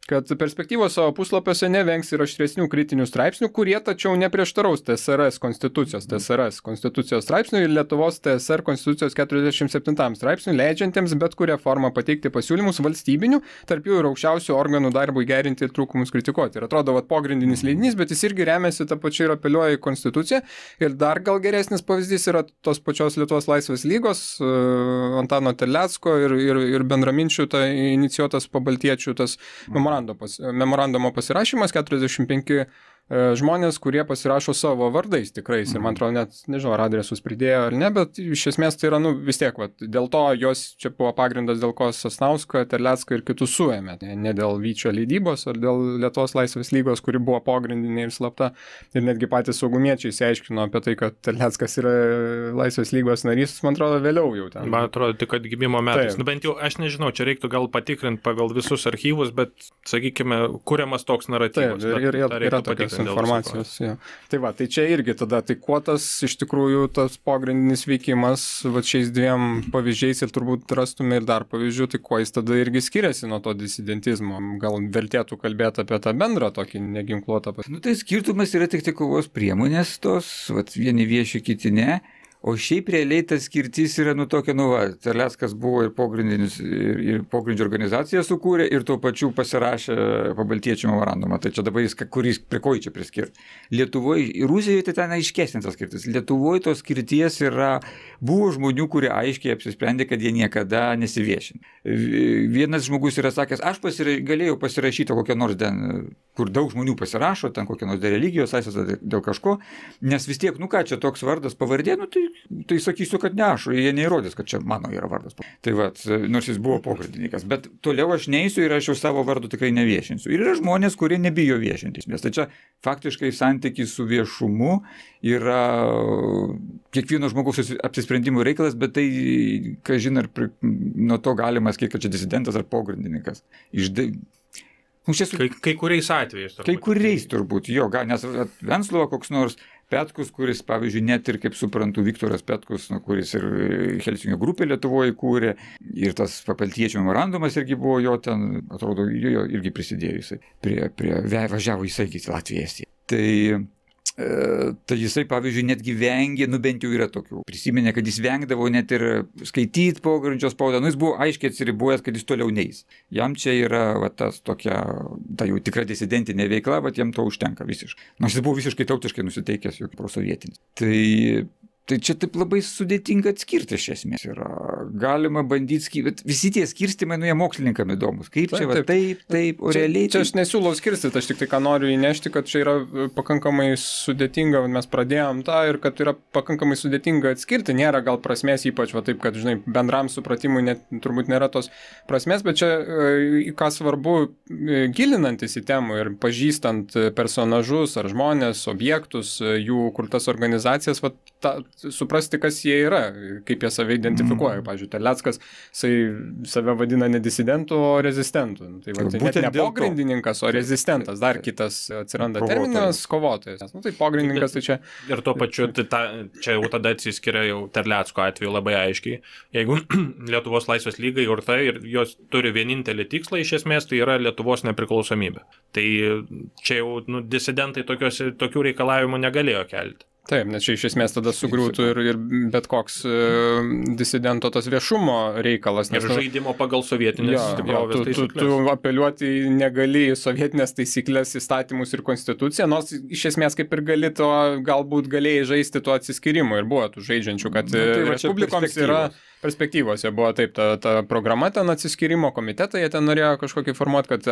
kad Perspektyvos savo puslapiuose nevengs ir aštresnių kritinių straipsnių, kurie tačiau neprieštaraus TSRS konstitucijos straipsnių ir Lietuvos TSR konstitucijos 47 straipsnių, leidžiantiems bet kurią formą pateikti pasiūlymus valstybinių, tarp jų ir aukščiausių organų darbui gerinti ir trūkumus kritikuoti. Ir atrodo, pogrindinis leidinys, bet jis irgi remiasi tą pačią ir apeliuoja į konstituciją. Ir dar gal geresnis pavyzdys yra tos pačios Lietuvos Laisvės lygos, Antano Terlecko ir bendraminčių inicijuotas pabaltiečių tas memorandumo pasirašymas, 45 žmonės, kurie pasirašo savo vardais tikrais ir man atrodo net, nežinau, ar adresus pridėjo ar ne, bet iš esmės tai yra vis tiek, dėl to jos čia buvo pagrindas, dėl ko Sasnauską, Terlecką ir kitus suėmė, ne dėl Vyčio leidybos ar dėl Lietuvos Laisvės lygos, kuri buvo pogrindinė ir slapta ir netgi patys saugumiečiai išsiaiškino apie tai, kad Terleckas yra Laisvės lygos narys, man atrodo vėliau jau ten. Man atrodo tik atgimimo metais, bent jau aš nežinau, čia reiktų gal patikrinti pagal visus archyvus, bet sakykime, kuriamas toks naratyvas informacijos. Tai va, tai čia irgi tada, tai kuo tas iš tikrųjų tas pogrindinis veikimas, va šiais dviem pavyzdžiais ir turbūt rastume ir dar pavyzdžių, tai kuo jis tada irgi skiriasi nuo to disidentizmo, gal vertėtų kalbėti apie tą bendrą tokį neginkluotą. Nu tai skirtumas yra tik kovos priemonės tos, va vieni vieši, kiti ne. O šiaip realiai tas skirtis yra tokia, Terleckas buvo ir pogrindžio organizaciją sukūrė ir tuo pačiu pasirašė pabaltiečių memorandumą. Tai čia dabar jis, prie ko jį čia priskirti. Lietuvoje, Rusijoje tai ten aiškesnė tas skirtis. Lietuvoje tos skirties yra, buvo žmonių, kurie aiškiai apsisprendė, kad jie niekada nesiviešinė. Vienas žmogus yra sakęs, aš galėjau pasirašyti kokią nors, kur daug žmonių pasirašo, ten kokią nors dėl religijos, dėl kažko, nes vis tiek, ką čia toks vardas pavardė, tai tai sakysiu, kad ne aš, jie neįrodys, kad čia mano yra vardas. Tai vat, nors jis buvo pogradininkas, bet toliau aš neisiu ir aš jau savo vardu tikrai neviešinsiu. Ir yra žmonės, kurie nebijo viešintis, nes tai čia faktiškai santykis su viešumu yra kiekvieno žmogaus apsisprendimų reikalas, bet tai, ką žin, ar nuo to galimas, kiek čia disidentas ar pogradininkas. Kai kuriais atvejais turbūt. Kai kuriais turbūt, jo, nes Venclova koks nors, Petkus, kuris, pavyzdžiui, net ir, kaip suprantu, Viktoras Petkus, kuris ir Helsinkio grupė Lietuvoje kūrė, ir tas papeltiečių memorandumas irgi buvo jo ten, atrodo, jo irgi prisidėjusiai, važiavo jisai į Latviją. Tai jisai, pavyzdžiui, netgi vengė, nu bent jau yra tokių, prisiminė, kad jis vengdavo net ir skaityti pogrindžio spaudą, nu jis buvo aiškiai atsiribojęs, kad jis toliau neis. Jam čia yra tas tokia, ta jau tikra disidentinė veikla, bet jam to užtenka visiškai. Nors jis buvo visiškai tautiškai nusiteikęs, jokį prosovietinis. Tai čia taip labai sudėtinga atskirti iš esmės yra. Galima bandyti skirti, bet visi tie skirstimai, jie mokslininkam įdomus. Kaip čia, taip, o realiai... Čia aš nesiūlau skirstyti, aš tik tai ką noriu įnešti, kad čia yra pakankamai sudėtinga, mes pradėjom tą ir kad yra pakankamai sudėtinga atskirti, nėra gal prasmės, ypač taip, kad, žinai, bendram supratimui turbūt nėra tos prasmės, bet čia, ką svarbu, gilinantis į temą ir pažįstant personažus ar žmonės, objektus, jų kurtas organizacijas, suprasti, kas jie yra, kaip jie save identifikuoja. Pavyzdžiui, Terleckas save vadina ne disidentu, o rezistentu. Tai net ne pogrindininkas, o rezistentas. Dar kitas atsiranda terminas - kovotojas. Tai pogrindininkas, tai čia... Ir tuo pačiu, čia jau tada atsiskiria jau Terlecko atveju labai aiškiai. Jeigu Lietuvos Laisvės lyga įkurta ir jos turi vienintelį tikslą iš esmės, tai yra Lietuvos nepriklausomybė. Tai čia jau disidentai tokių reikalavimų negalėjo kelti. Taip, nes čia iš esmės tada sugriūtų ir bet koks disidento tas viešumo reikalas. Ir žaidimo pagal sovietinės tikrovės taisyklės. Tu apeliuoti negali į sovietinės taisyklės, įstatymus ir konstituciją, nors iš esmės kaip ir gali to, galbūt galėjai žaisti tuo atsiskirimu ir buvo tų žaidžiančių, kad respublikoms yra perspektyvose. Buvo taip, ta programa ten atsiskirimo komitetai, jie ten norėjo kažkokį formuoti, kad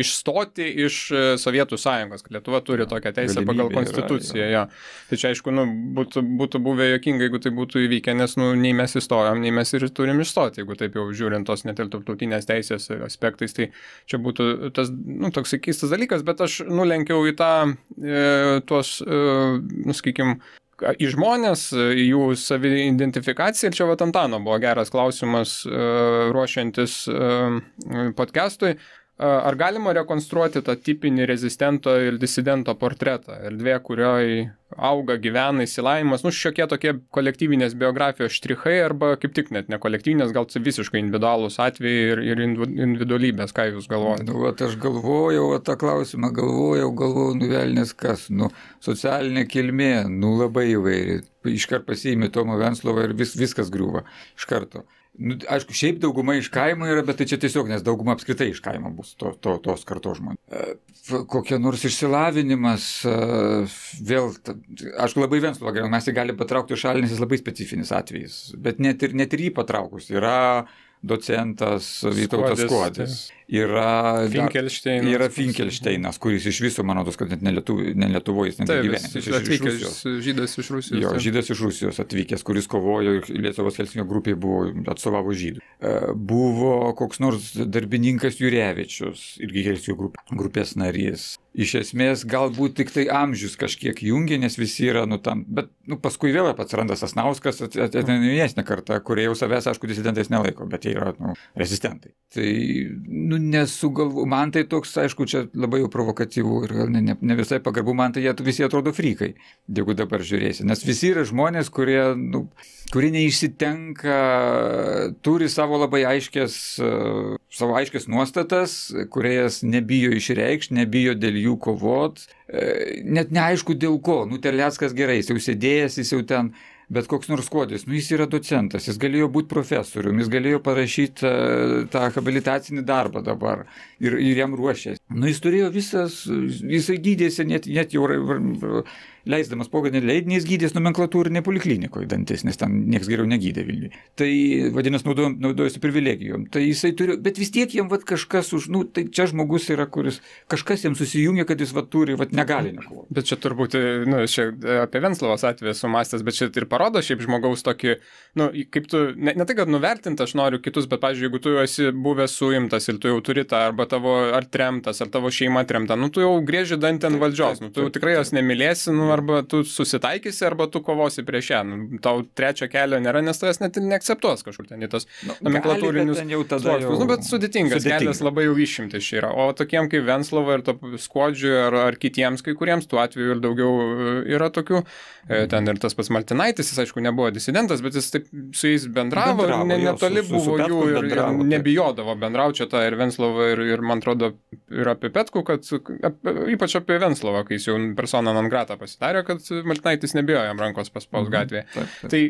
išstoti iš Sovietų sąjungos, kad Lietuva turi tokią teisę pagal konstituciją. Tai čia, aišku, būtų buvę juokinga, jeigu tai būtų įvykę, nes nei mes įstojom, nei mes ir turim išstoti, jeigu taip jau žiūrint tos net ir tarptautinės teisės aspektais, tai čia būtų tas, toks keistas dalykas, bet aš nulenkiau į tą, tuos, sakykim, į žmonės, į jų saviidentifikaciją. Ir čia Antano buvo geras klausimas ruošiantis podcastui. Ar galima rekonstruoti tą tipinį rezistento ir disidento portretą? Erdvė, kurioje auga, gyvena, įsilaimas, šiokie tokie kolektyvinės biografijos štrichai arba kaip tik net ne kolektyvinės, gal visiškai individualūs atvejai ir individualybės, ką jūs galvojate? Aš galvojau, tą klausimą galvojau, nuvelnės kas, socialinė kilmė, labai įvairi, iškart pasiimi Tomą Venclovą ir viskas griūva iš karto. Aišku, šiaip dauguma iš kaimo yra, bet tai čia tiesiog, nes dauguma apskritai iš kaimo bus tos kartos žmonių. Kokia nors išsilavinimas, vėl, aišku, labai Venclova, mes jį galime patraukti šalinės, jis labai specifinis atvejis, bet net ir jį patraukus yra docentas Vytautas Skuodis. Yra Finkelšteinas, kuris iš viso, man atrodo, kad net ne Lietuvojais, net gyvenęs. Žydas iš Rusijos. Jo, žydas iš Rusijos atvykęs, kuris kovojo ir Lietuvos Helsinkio grupėje atstovavo žydų. Buvo koks nors darbininkas Jurevičius, irgi Helsinkio grupės narys. Iš esmės, galbūt tik tai amžius kažkiek jungia, nes visi yra, bet paskui vėl atsiranda Sasnauskas, atėnėsnė karta, kurie jau savęs, aišku, disidentais nelaiko, bet jie yra rezistentai. Tai, nesugalvo, man tai toks, aišku, čia labai jau provokatyvų ir gal ne visai pagarbu, man tai visi atrodo frikai, jeigu dabar žiūrėsi, nes visi yra žmonės, kurie neišsitenka, turi savo labai aiškės nuostatas, kurie jas nebijo išreikšti, nebijo dėl jų kovot, net neaišku dėl ko, Terleckas gerai, jis jau sėdėjęs, jis jau ten, bet koks nors Skuodis, jis yra docentas, jis galėjo būti profesorium, jis galėjo parašyti tą habilitacinį darbą dabar ir jam ruošęs. Jis turėjo visas, jisai gydėsi, net jau leisdamas pogrindinį leidinį, jis gydės nomenklatūrinėje poliklinikoje dantis, nes ten niekas geriau negydė Vilniuje. Tai, vadinasi, naudojosi privilegijom. Tai jisai turėjo, bet vis tiek jam kažkas už, tai čia žmogus yra, kuris kažkas jam susijungia, kad jis turi, negali nekovoti. Bet čia turbūt, čia apie Venclovos atveju sumąstęs, bet čia ir parodo šiaip žmogaus tokį, nu, kaip tu, ne tai, kad nuvertinti aš noriu kitus, bet, pavyzdžiui, jeigu tu jau esi buvęs suimtas ir tu jau turi tą, arba tavo, ar tremtas, ar tavo šeima tremta, nu, tu jau grieži dantį ant valdžios, nu, tu jau tikrai jos nemylėsi, nu, arba tu susitaikysi, arba tu kovosi prieš ją, nu, tau trečio kelio nėra, nes tavęs net neakceptuos kažkur ten į tos nomenklatūrinius sluoksnius, nu, bet sudėtingas kelias labai jau išimtis čia yra, o tokiem kaip Venclova ir Skuodžiui ar kitiems kai kuriems, tuo atveju ir daugiau yra tokių, ten ir tas pats Martinaitis, jis aišku nebuvo disidentas, bet jis taip su jais bendravo netoli buvo jų ir nebijodavo bendraučio tą ir Venclovą ir man atrodo ir apie Petkų, kad ypač apie Venclovą, kai jis jau persona non grata pasidarė, kad Martinaitis nebijojo jam rankos paspaus gatvėje. Tai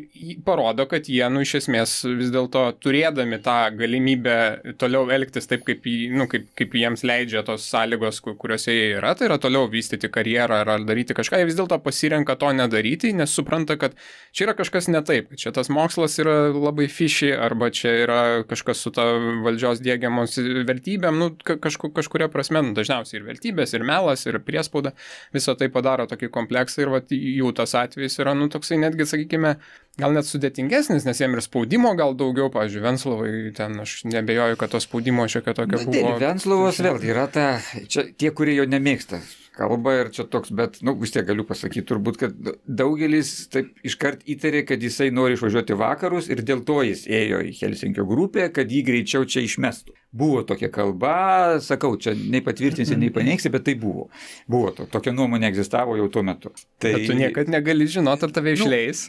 parodo, kad jie, nu, iš esmės vis dėlto turėdami tą galimybę toliau elgtis taip, kaip jiems leidžia tos sąlygos, kuriuose jie yra, tai yra toliau vystyti karjerą ar daryti kažką, jie vis dėlto pasirenka to nedaryti, nes supranta, kad čia yra kažkas ne taip, kad čia tas mokslas yra labai fiši, arba čia yra kažkas su ta valdžios diegiamos vertybėm, nu, kažkuria prasme, nu, dažniausiai ir vertybės, ir melas, ir priespauda, visą tai padaro tokį kompleksą ir vat, jų tas atvejis yra, nu, toksai netgi, sakykime, gal net sudėtingesnis, nes jiem ir spaudimo gal daugiau, pavyzdžiui, Venclovai, ten aš nebejoju, kad to spaudimo šiokio tokio buvo. Venclovas vėl yra ta, čia tie, kurie jo nemėgsta kalba ir čia toks, bet, nu, vis tiek galiu pasakyti turbūt, kad daugelis taip iškart įtarė, kad jisai nori išvažiuoti vakarus ir dėl to jis ėjo į Helsinkio grupę, kad jį greičiau čia išmestų. Buvo tokia kalba, sakau, čia nei patvirtinsi, nei paneigsi, bet tai buvo. Buvo tokia nuomonė egzistavo jau tuo metu. Tai bet tu niekad negali žinoti, ar tave išleis.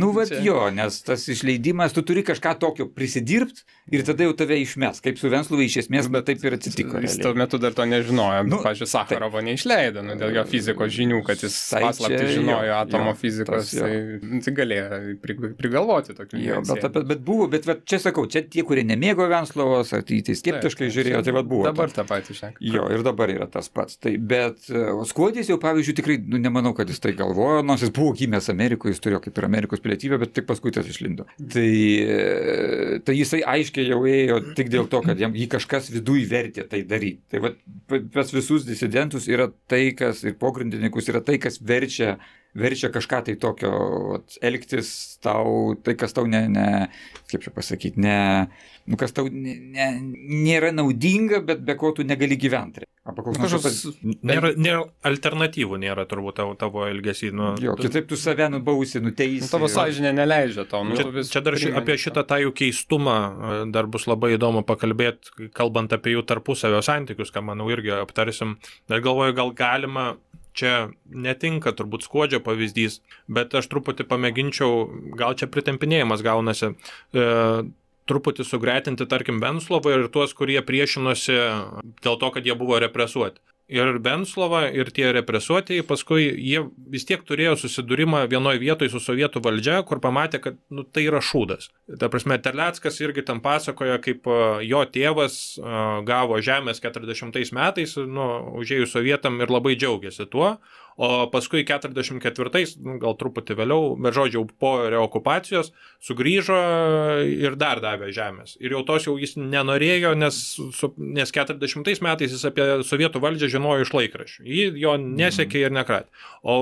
Nu, vat jo, nes tas išleidimas, tu turi kažką tokio prisidirbti ir tada jau tave išmes, kaip su Venclovai iš esmės, bet taip ir atsitiko. Jis tuo metu dar to nežinojo, pavyzdžiui, Sacharovo neišleido. Dėl jo fizikos žinių, kad jis paslaptį žinojo atomo fizikos, tai galėjo prigalvoti tokių invenciją. Bet čia sakau, čia tie, kurie nemėgo Venclovos, ar tai skeptiškai žiūrėjo, tai vat buvo. Dabar tą patį šiandien. Jo, ir dabar yra tas pats. Bet Skuodis jau, pavyzdžiui, tikrai, nu, nemanau, kad jis tai galvojo, nors jis buvo gimęs Amerikoje, jis turėjo kaip ir Amerikos pilietybę, bet tik paskui tas išlindo. Tai jisai aiškiai jau ėjo tik dėl to, kad jį kažkas viduj vertė tai daryti. Tai vat pas visus disidentus yra tai, kas ir pogrindininkus yra tai, kas verčia kažką tai tokio elgtis tau, tai kas tau kaip čia pasakyti, kas tau nėra naudinga, bet be ko tu negali gyventi. Nėra alternatyvų, nėra turbūt tavo elgesį. Jo, kitaip tu save nubausi, nuteisi. Tavo sąžinė neleidžia tau. Čia dar apie šitą tą jų keistumą dar bus labai įdomu pakalbėti, kalbant apie jų tarpusavio santykius, ką, manau, irgi aptarsim. Dar galvoju, gal galima. Čia netinka turbūt Skuodžio pavyzdys, bet aš truputį pamėginčiau, gal čia pritempinėjimas gaunasi, truputį sugretinti, tarkim, Venclovą ir tuos, kurie priešinosi dėl to, kad jie buvo represuoti. Ir Venclova, ir tie represuotieji, paskui jie vis tiek turėjo susidūrimą vienoje vietoje su sovietų valdžia, kur pamatė, kad tai yra šūdas. Ta prasme, Terleckas irgi tam pasakoja, kaip jo tėvas gavo žemės 40 metais, užėjus sovietam ir labai džiaugiasi tuo, o paskui 44, gal truputį vėliau, žodžiu, po reokupacijos, sugrįžo ir dar davė žemės. Ir jau tos jau jis nenorėjo, nes 40 metais jis apie sovietų valdžią žinojo iš laikraščių. Jį jo nesiekė ir nekratė. O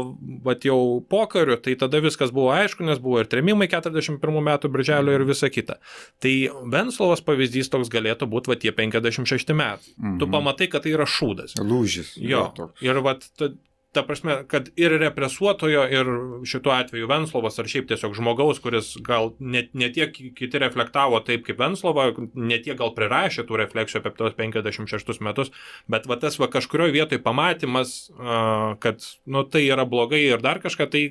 vat jau pokariu, tai tada viskas buvo aišku, nes buvo ir trėmimai 41 metų birželio ir visa kita. Tai Venclovos pavyzdys toks galėtų būti vat tie 56 metai. Tu pamatai, kad tai yra šūdas. Lūžis. Jo. Ir vat ta prasme, kad ir represuotojo, ir šituo atveju Venclovas, ar šiaip tiesiog žmogaus, kuris gal netiek kiti reflektavo taip kaip Venclova, netiek gal prirašė tų refleksijų apie tos 56 metus, bet va tas va kažkurioje vietoje pamatymas, kad tai yra blogai ir dar kažką, tai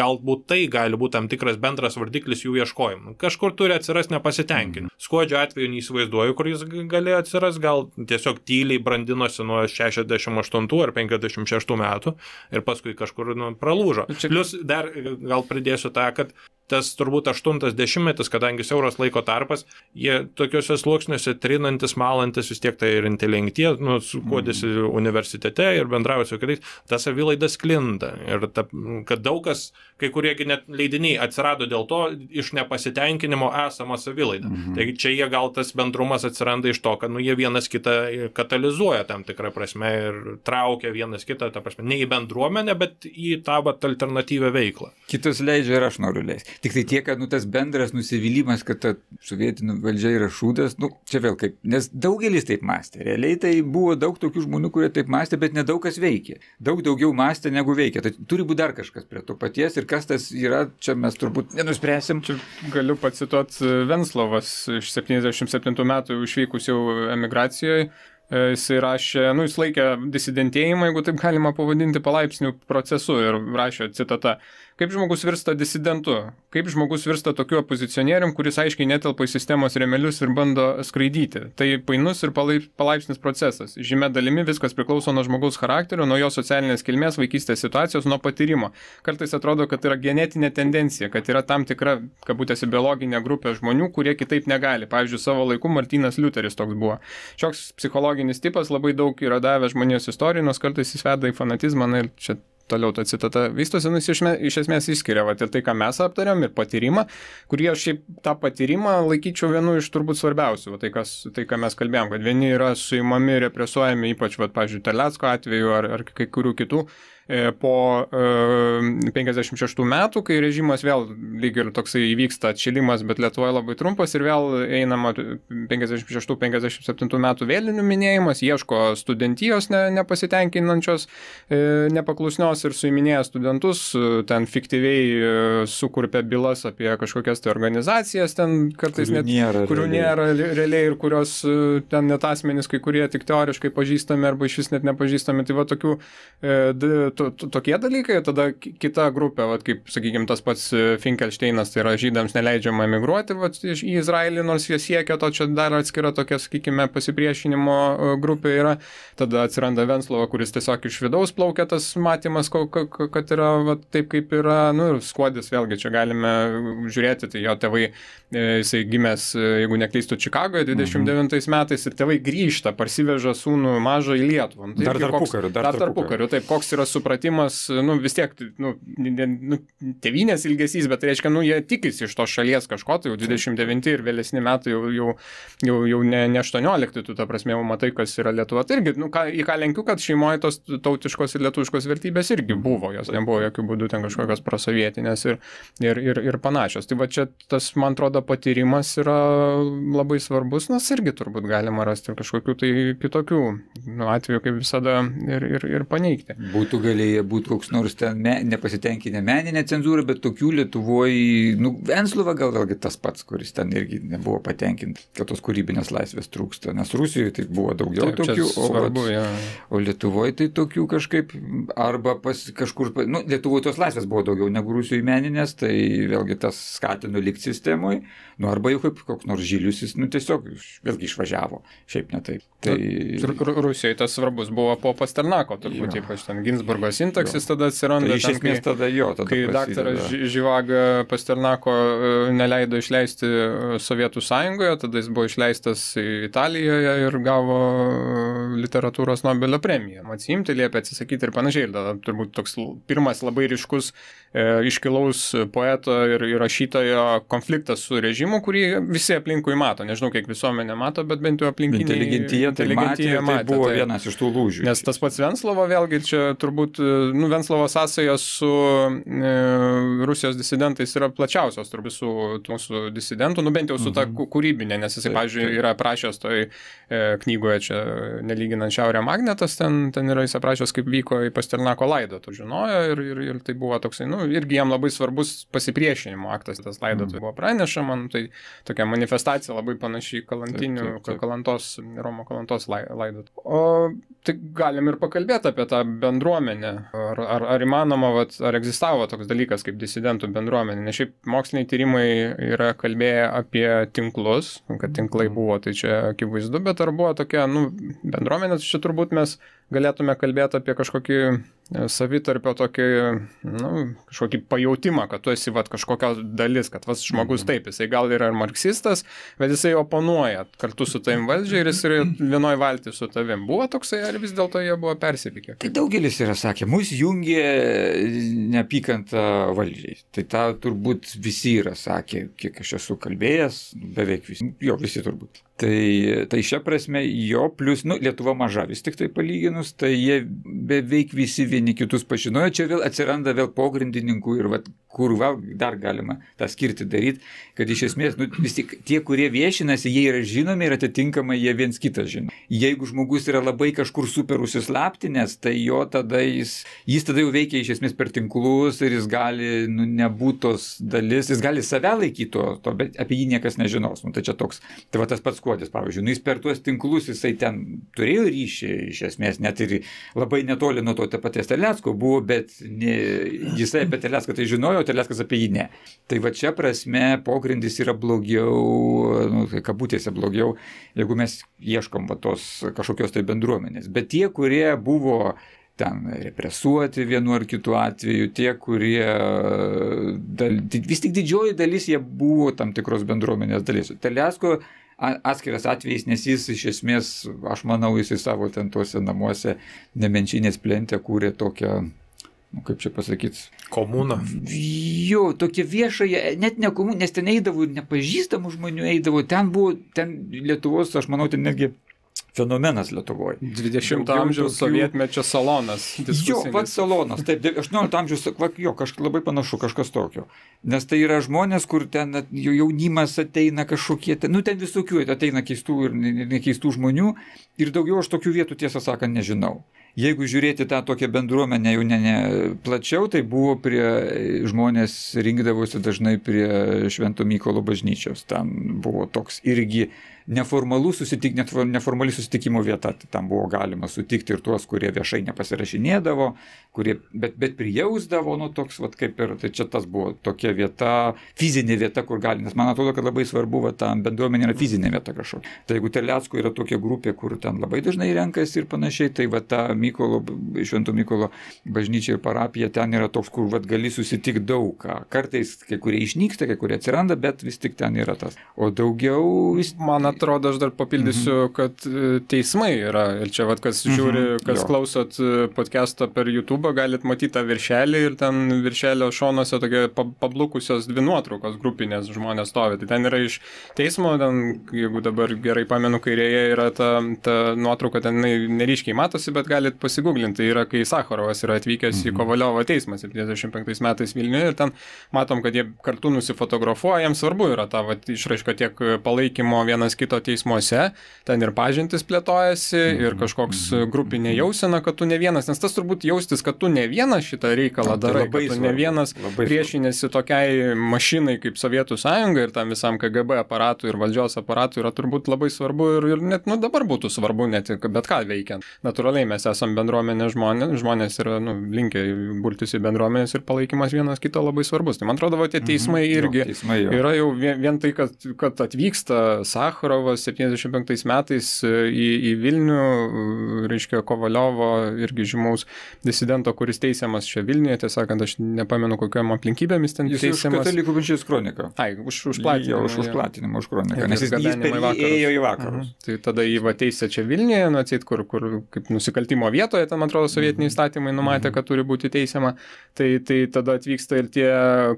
galbūt tai gali būti tam tikras bendras vardiklis jų ieškojimų. Kažkur turi atsiras nepasitenkinimų. Skuodžio atveju neįsivaizduoju, kur jis galėjo atsiras, gal tiesiog tyliai brandinosi nuo 68 ar 56 metų. Ir paskui kažkur pralūžo. Plius dar gal pridėsiu tą, kad tas turbūt 80-metis, kadangi siauras laiko tarpas, jie tokiuose sluoksniuose trinantis, malantis, vis tiek tai ir inteligentija, Skuodėsi universitete ir bendravo su kitais, tas savilaidas sklinda. Ir kad daug kas, kai kuriegi net leidiniai atsirado dėl to iš nepasitenkinimo esama savilaidą. Taigi čia jie gal tas bendrumas atsiranda iš to, kad jie vienas kitą katalizuoja tam tikrą prasme ir traukia vienas kitą, ne į bendruomenę, bet į tą alternatyvę veiklą. Kitus leidžia ir aš noriu leisti. Tik tai tiek, kad tas bendras nusivylimas, kad ta sovietinė valdžia yra šūdas, čia vėl kaip, nes daugelis taip mąstė. Realiai tai buvo daug tokių žmonių, kurie taip mąstė, bet nedaug kas veikė. Daug daugiau mąstė negu veikė. Tai turi būti dar kažkas prie to paties ir kas tas yra, čia mes turbūt nenuspręsim. Čia galiu pacituoti Venclovas iš 77 metų išvykus jau emigracijoje. Jisai rašė, jis laikė disidentėjimą, jeigu taip galima pavadinti, palaipsnių procesų ir rašė, citata, kaip žmogus virsta disidentu, kaip žmogus virsta tokiu opozicionierium, kuris aiškiai netelpa į sistemos rėmelius ir bando skraidyti. Tai painus ir palaipsnis procesas. Žymia dalimi viskas priklauso nuo žmogaus charakterio, nuo jo socialinės kilmės, vaikystės situacijos, nuo patyrimo. Kartais atrodo, kad yra genetinė tendencija, kad yra tam tikra, kabutėse, biologinė grupė žmonių, kurie kitaip negali. Pavyzdžiui, savo laiku Martynas Liuteris toks buvo. Šioks psichologinis tipas labai daug yra davęs žmonijos istorijai, nors kartais jis veda į fanatizmą, ir čia toliau ta citata vystosi, iš esmės išskiria, ir tai, ką mes aptariam, ir patyrimą, kurį aš šiaip tą patyrimą laikyčiau vienu iš turbūt svarbiausių, tai, ką mes kalbėjom, kad vieni yra suimami, represuojami, ypač, pavyzdžiui, Terlecko atveju ar kai kurių kitų, po 56 metų, kai režimas vėl lyg ir toksai įvyksta atšilimas, bet Lietuvoje labai trumpas ir vėl einama 56-57 metų vėlinių minėjimas, ieško studentijos nepasitenkinančios, nepaklusnios ir suiminėja studentus, ten fiktyviai sukurpia bylas apie kažkokias tai organizacijas, ten kartais net, kurių nėra realiai ir kurios ten net asmenys, kai kurie tik teoriškai pažįstami arba iš vis net nepažįstami, tai va tokių tokie dalykai, tada kita grupė, kaip, sakykime, tas pats Finkelšteinas, tai yra žydams neleidžiama emigruoti į Izraelį, nors jie siekia to, čia dar atskira tokia, sakykime, pasipriešinimo grupė yra, tada atsiranda Venclova, kuris tiesiog iš vidaus plaukia tas matymas, kad yra taip, kaip yra, ir Skuodis, vėlgi, čia galime žiūrėti, tai jo tėvai, jisai gimęs, jeigu neklystu, Čikagoje 29 metais ir tėvai grįžta, parsiveža sūnų mažą į Lietuvą. Dar tarpukariu, taip, koks yra supratimas, vis tiek tėvynės ilgesys, bet reiškia, jie tikisi iš tos šalies kažko, tai jau 29 ir vėlesni metai jau ne 18, tu ta prasme jau matai, kas yra Lietuva. Tai irgi, į ką lenkiu, kad šeimoje tos tautiškos ir lietuviškos vertybės irgi buvo, jos nebuvo jokių būdų ten kažkokios prosovietinės ir panašios. Tai va čia tas, man atrodo, patyrimas yra labai svarbus, nes irgi turbūt galima rasti kažkokių tai kitokių atvejų, kaip visada ir paneigti. Būtų galėję būti koks nors ten nepasitenkinę meninę cenzūrą, bet tokių Lietuvoje, Venclova gal tas pats, kuris ten irgi nebuvo patenkinti, kad tos kūrybinės laisvės trūksta, nes Rusijoje tai buvo daugiau tokių, o Lietuvoje tai tokių kažkaip, arba kažkur, Lietuvoje tos laisvės buvo daugiau negu Rusijoje meninės, tai vėlgi tas skatino likti sistemoje, arba jau kaip koks nors Žilius, jis tiesiog vėlgi išvažiavo, šiaip ne taip. Rusijoje tas svarbus buvo po Pasternako, turbūt taip aš ten Ginsburgo sintaksis tada atsiranda. Iš esmės tada jo. Kai daktaras Živaga Pasternako neleido išleisti Sovietų Sąjungoje, tada jis buvo išleistas Italijoje ir gavo literatūros Nobelio premiją. Atsiimti, liepia atsisakyti ir panašiai. Ir tada turbūt toks pirmas labai ryškus iškilaus poeto ir rašytojo konfliktas su režimu, kurį visi aplinkui mato. Nežinau, kiek visuomenė mato, bet bent jau aplinkiniai inteligentija matė. Tai buvo vienas iš tų lūžių. Nes tas pats Venclova vėlgi čia turbūt, Venclovo sąsajos su Rusijos disidentais yra plačiausios turbūt su mūsų disidentų, bent jau su ta kūrybinė, nes jisai, pavyzdžiui, yra aprašęs toj knygoje čia nelyginant Šiaurę magnetas, ten yra jis aprašęs, kaip vyko į Pasternako laidotų, žinojo, ir tai buvo toksai, irgi jam labai svarbus pasipriešinimo aktas, tas laidotų buvo pranešama, tai tokia manifestacija labai panašiai Romo Kalantos laidotų. O tai galim ir pakalbėti apie tą bendruomenę, ar įmanoma, ar egzistavo toks dalykas kaip disidentų bendruomenė, nes šiaip moksliniai tyrimai yra kalbėję apie tinklus, kad tinklai buvo, tai čia akivaizdu, bet ar buvo tokia, bendruomenė, čia turbūt mes galėtume kalbėti apie kažkokį savitarpio tokį, kažkokį pajautimą, kad tu esi kažkokios dalis, kad žmogus taip, jisai gal yra ir marksistas, bet jisai oponuoja kartu su tavim valdžiai ir jis yra vienoj valty su tavim. Buvo toksai, ar vis dėlto jie buvo persipykę? Tai daugelis yra sakę, mus jungė neapykantą valdžiai. Tai tą turbūt visi yra sakę, kiek aš esu kalbėjęs, beveik visi, jo, visi turbūt. Tai šia prasme jo plius, Lietuva maža vis tik tai palyginus, tai jie beveik visi vieni kitus pažinojo, čia vėl atsiranda pogrindininkų ir kur dar galima tą skirtį daryti, kad iš esmės vis tik tie, kurie viešinasi, jie yra žinomi ir atitinkamai jie viens kitą žino. Jeigu žmogus yra labai kažkur super užsislaptinęs, tai jis tada jau veikia iš esmės per tinklus ir jis gali nebūtos dalis, jis gali save laikyti, bet apie jį niekas nežinos. Tai čia toks, tai va tas pats Skuodis, pavyzdžiui, jis per tuos tinklus, jisai ten turėjo ryšį, iš esmės, net ir labai netoli nuo to paties Terlecko buvo, bet jisai apie Terlecką tai žinojo, Terleckas apie jį ne. Tai va čia prasme pogrindis yra blogiau, kabutėse blogiau, jeigu mes ieškom tos kažkokios tai bendruomenės. Bet tie, kurie buvo ten represuoti vienu ar kitu atveju, tie, kurie vis tik didžioji dalis, jie buvo tam tikros bendruomenės dalis. Terlecko atskiras atvejais, nes jis iš esmės, aš manau, jis į savo ten tuose namuose Nemenčinės plente kūrė tokią, kaip čia pasakyti, komuną. Jo, tokia viešoje, net ne komuną, nes ten eidavo ir nepažįstamų žmonių eidavo, ten buvo, ten Lietuvos, aš manau, ten netgi fenomenas Lietuvoje. 20 amžiaus sovietmečio salonas. Jo, pats salonas. Taip, 18 amžiaus, jo, labai panašu, kažkas tokio. Nes tai yra žmonės, kur ten jaunimas ateina kažkokie, ten visokių ateina keistų ir nekeistų žmonių ir daugiau aš tokių vietų, tiesą sakant, nežinau. Jeigu žiūrėti tą tokią bendruomenę jau plačiau, tai buvo prie žmonės rinkdavosi dažnai prie Švento Mykolo bažnyčios. Ten buvo toks irgi neformali susitikimo vieta. Tam buvo galima sutikti ir tuos, kurie viešai nepasirašinėdavo, bet prijausdavo, toks, kaip ir, tai čia tas buvo tokia vieta, fizinė vieta, kur gali, nes man atrodo, kad labai svarbu, tam bendruomenė yra fizinė vieta kažkokia. Tai jeigu Terlecko yra tokia grupė, kur ten labai dažnai renkasi ir panašiai, tai va ta Švento Mykolo bažnyčia ir parapija ten yra toks, kur gali susitikti daug ką. Kartais kai kurie išnyksta, kai kurie atsiranda, bet vis tik ten yra tas. O daugiau vis... Man atrodo, aš dar papildysiu, kad teismai yra. Ir čia, kas žiūri, kas klausot podcast'o per YouTube'ą, galit matyti tą viršelį ir ten viršelio šonuose tokie pablukusios dvi nuotraukos grupinės žmonės stovi. Tai ten yra iš teismo, jeigu dabar gerai pamenu, kairėje yra ta nuotrauka, ten neryškiai matosi, bet galit pasiguglinti. Tai yra, kai Sacharovas yra atvykęs į Kovaliovo teismą 75 metais Vilniuje ir ten matom, kad jie kartu nusifotografuoja, jiems svarbu yra ta išraiška tiek palaikymo vienas kito teismuose, ten ir pažintis plėtojasi ir kažkoks grupinė jausena, kad tu ne vienas, nes tas turbūt jaustis, kad tu ne vienas šitą reikalą darai, kad tu ne vienas priešinėsi tokiai mašinai kaip Sovietų Sąjunga ir tam visam KGB aparatui ir valdžios aparatui yra turbūt labai svarbu ir net dabar būtų svarbu net bet ką veikiant. Natūraliai mes esam bendruomenė žmonės yra linkę burtis į bendruomenės ir palaikymas vienas kito labai svarbus. Tai man atrodo, tie teismai irgi yra jau vien tai, kad atvyksta Sacharovas 75 metais į Vilnių, reiškia Kovaliovo irgi žymaus disidento, kuris teisiamas čia Vilniuje, tiesą sakant, aš nepamenu kokiam aplinkybėmis ten teisiamas. Jis už Katalikų bažnyčios kroniką. Ai, už platinimą, už kroniką, nes jis per jį ėjo į vakarus. Tai tada jį teisė čia Vilniuje, atseit, kur kaip nusikaltimo vietoje, ten, atrodo, sovietiniai įstatymai numatė, kad turi būti teisiama, tai tada atvyksta ir tie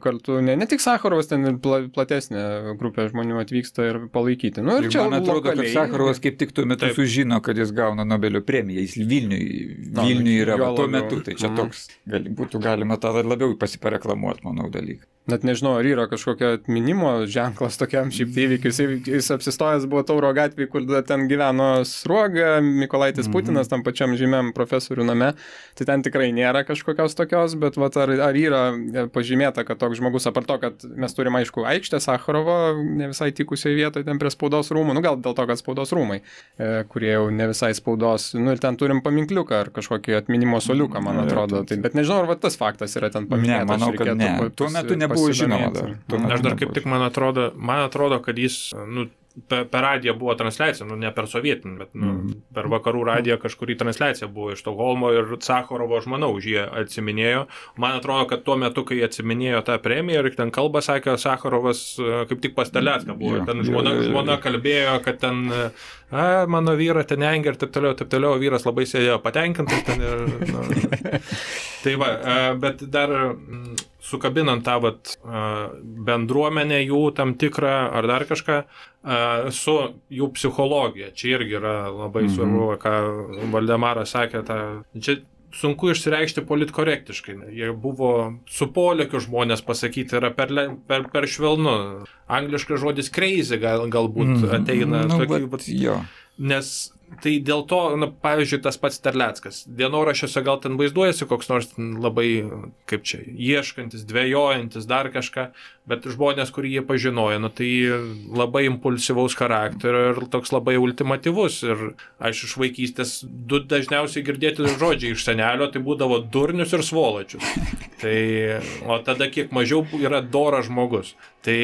kartu, ne tik Sacharovas, ten ir platesnė grupė žmonių atvyksta ir palaikyti. Ir čia lokaliai. Man atrodo, kad Sacharovas kaip tik tuo metu sužino, kad jis gauna Nobelio premiją, jis Vilniui yra tuo metu, tai čia toks, būtų galima tą labiau pasipareklamuoti, manau, dalyką. Net nežinau, ar yra kažkokio atminimo ženklas tokiam šiaip įvykiui. Jis apsistojęs buvo Tauro gatvėje, kur ten gyveno Sruoga, Mykolaitis Putinas, tam pačiam žymiam profesorių name. Tai ten tikrai nėra kažkokios tokios, bet ar yra pažymėta, kad toks žmogus, apart to, kad mes turime, aišku, aikštę Sacharovo, ne visai tikusioje vietoje, ten prie spaudos rūmų, gal dėl to, kad spaudos rūmai, kurie jau ne visai spaudos, ir ten turim paminkliuką ar kažkokį atminimo soliuką, man atrodo. Bet nežinau, ar tas faktas yra ten paminėtas. Buvo žinoma dar. Aš dar kaip tik man atrodo, kad jis per radiją buvo transliacija, ne per sovietinį, bet per vakarų radiją kažkurį transliacija buvo iš Stokholmo ir Sacharovo, aš manau, už jį atsiminėjo. Man atrodo, kad tuo metu, kai atsiminėjo tą premiją ir ten kalbą sakė, Sacharovas kaip tik pas Terlecką buvo. Ten žmona kalbėjo, kad ten mano vyrą ten engia ir taip toliau, vyras labai sėdėjo patenkintas ten ir... Tai va, bet dar... sukabinant tą vat, bendruomenę jų tam tikrą ar dar kažką su jų psichologija. Čia irgi yra labai svarbu, ką Valdemaras sakė. Čia sunku išsireikšti politkorektiškai. Jie buvo su polėkiu žmonės pasakyti, yra per švelnu. Angliškas žodis crazy galbūt ateina. Nes tai dėl to, na, pavyzdžiui, tas pats Terleckas. Dienoraščiuose gal ten vaizduojasi koks nors labai, kaip čia, ieškantis, dvejojantis, dar kažką, bet žmonės, kurį jie pažinojo, na, tai labai impulsyvaus charakterio ir toks labai ultimatyvus. Ir aš iš vaikystės du dažniausiai girdėti žodžiai iš senelio, tai būdavo durnius ir svolačius. Tai, o tada kiek mažiau yra doras žmogus. Tai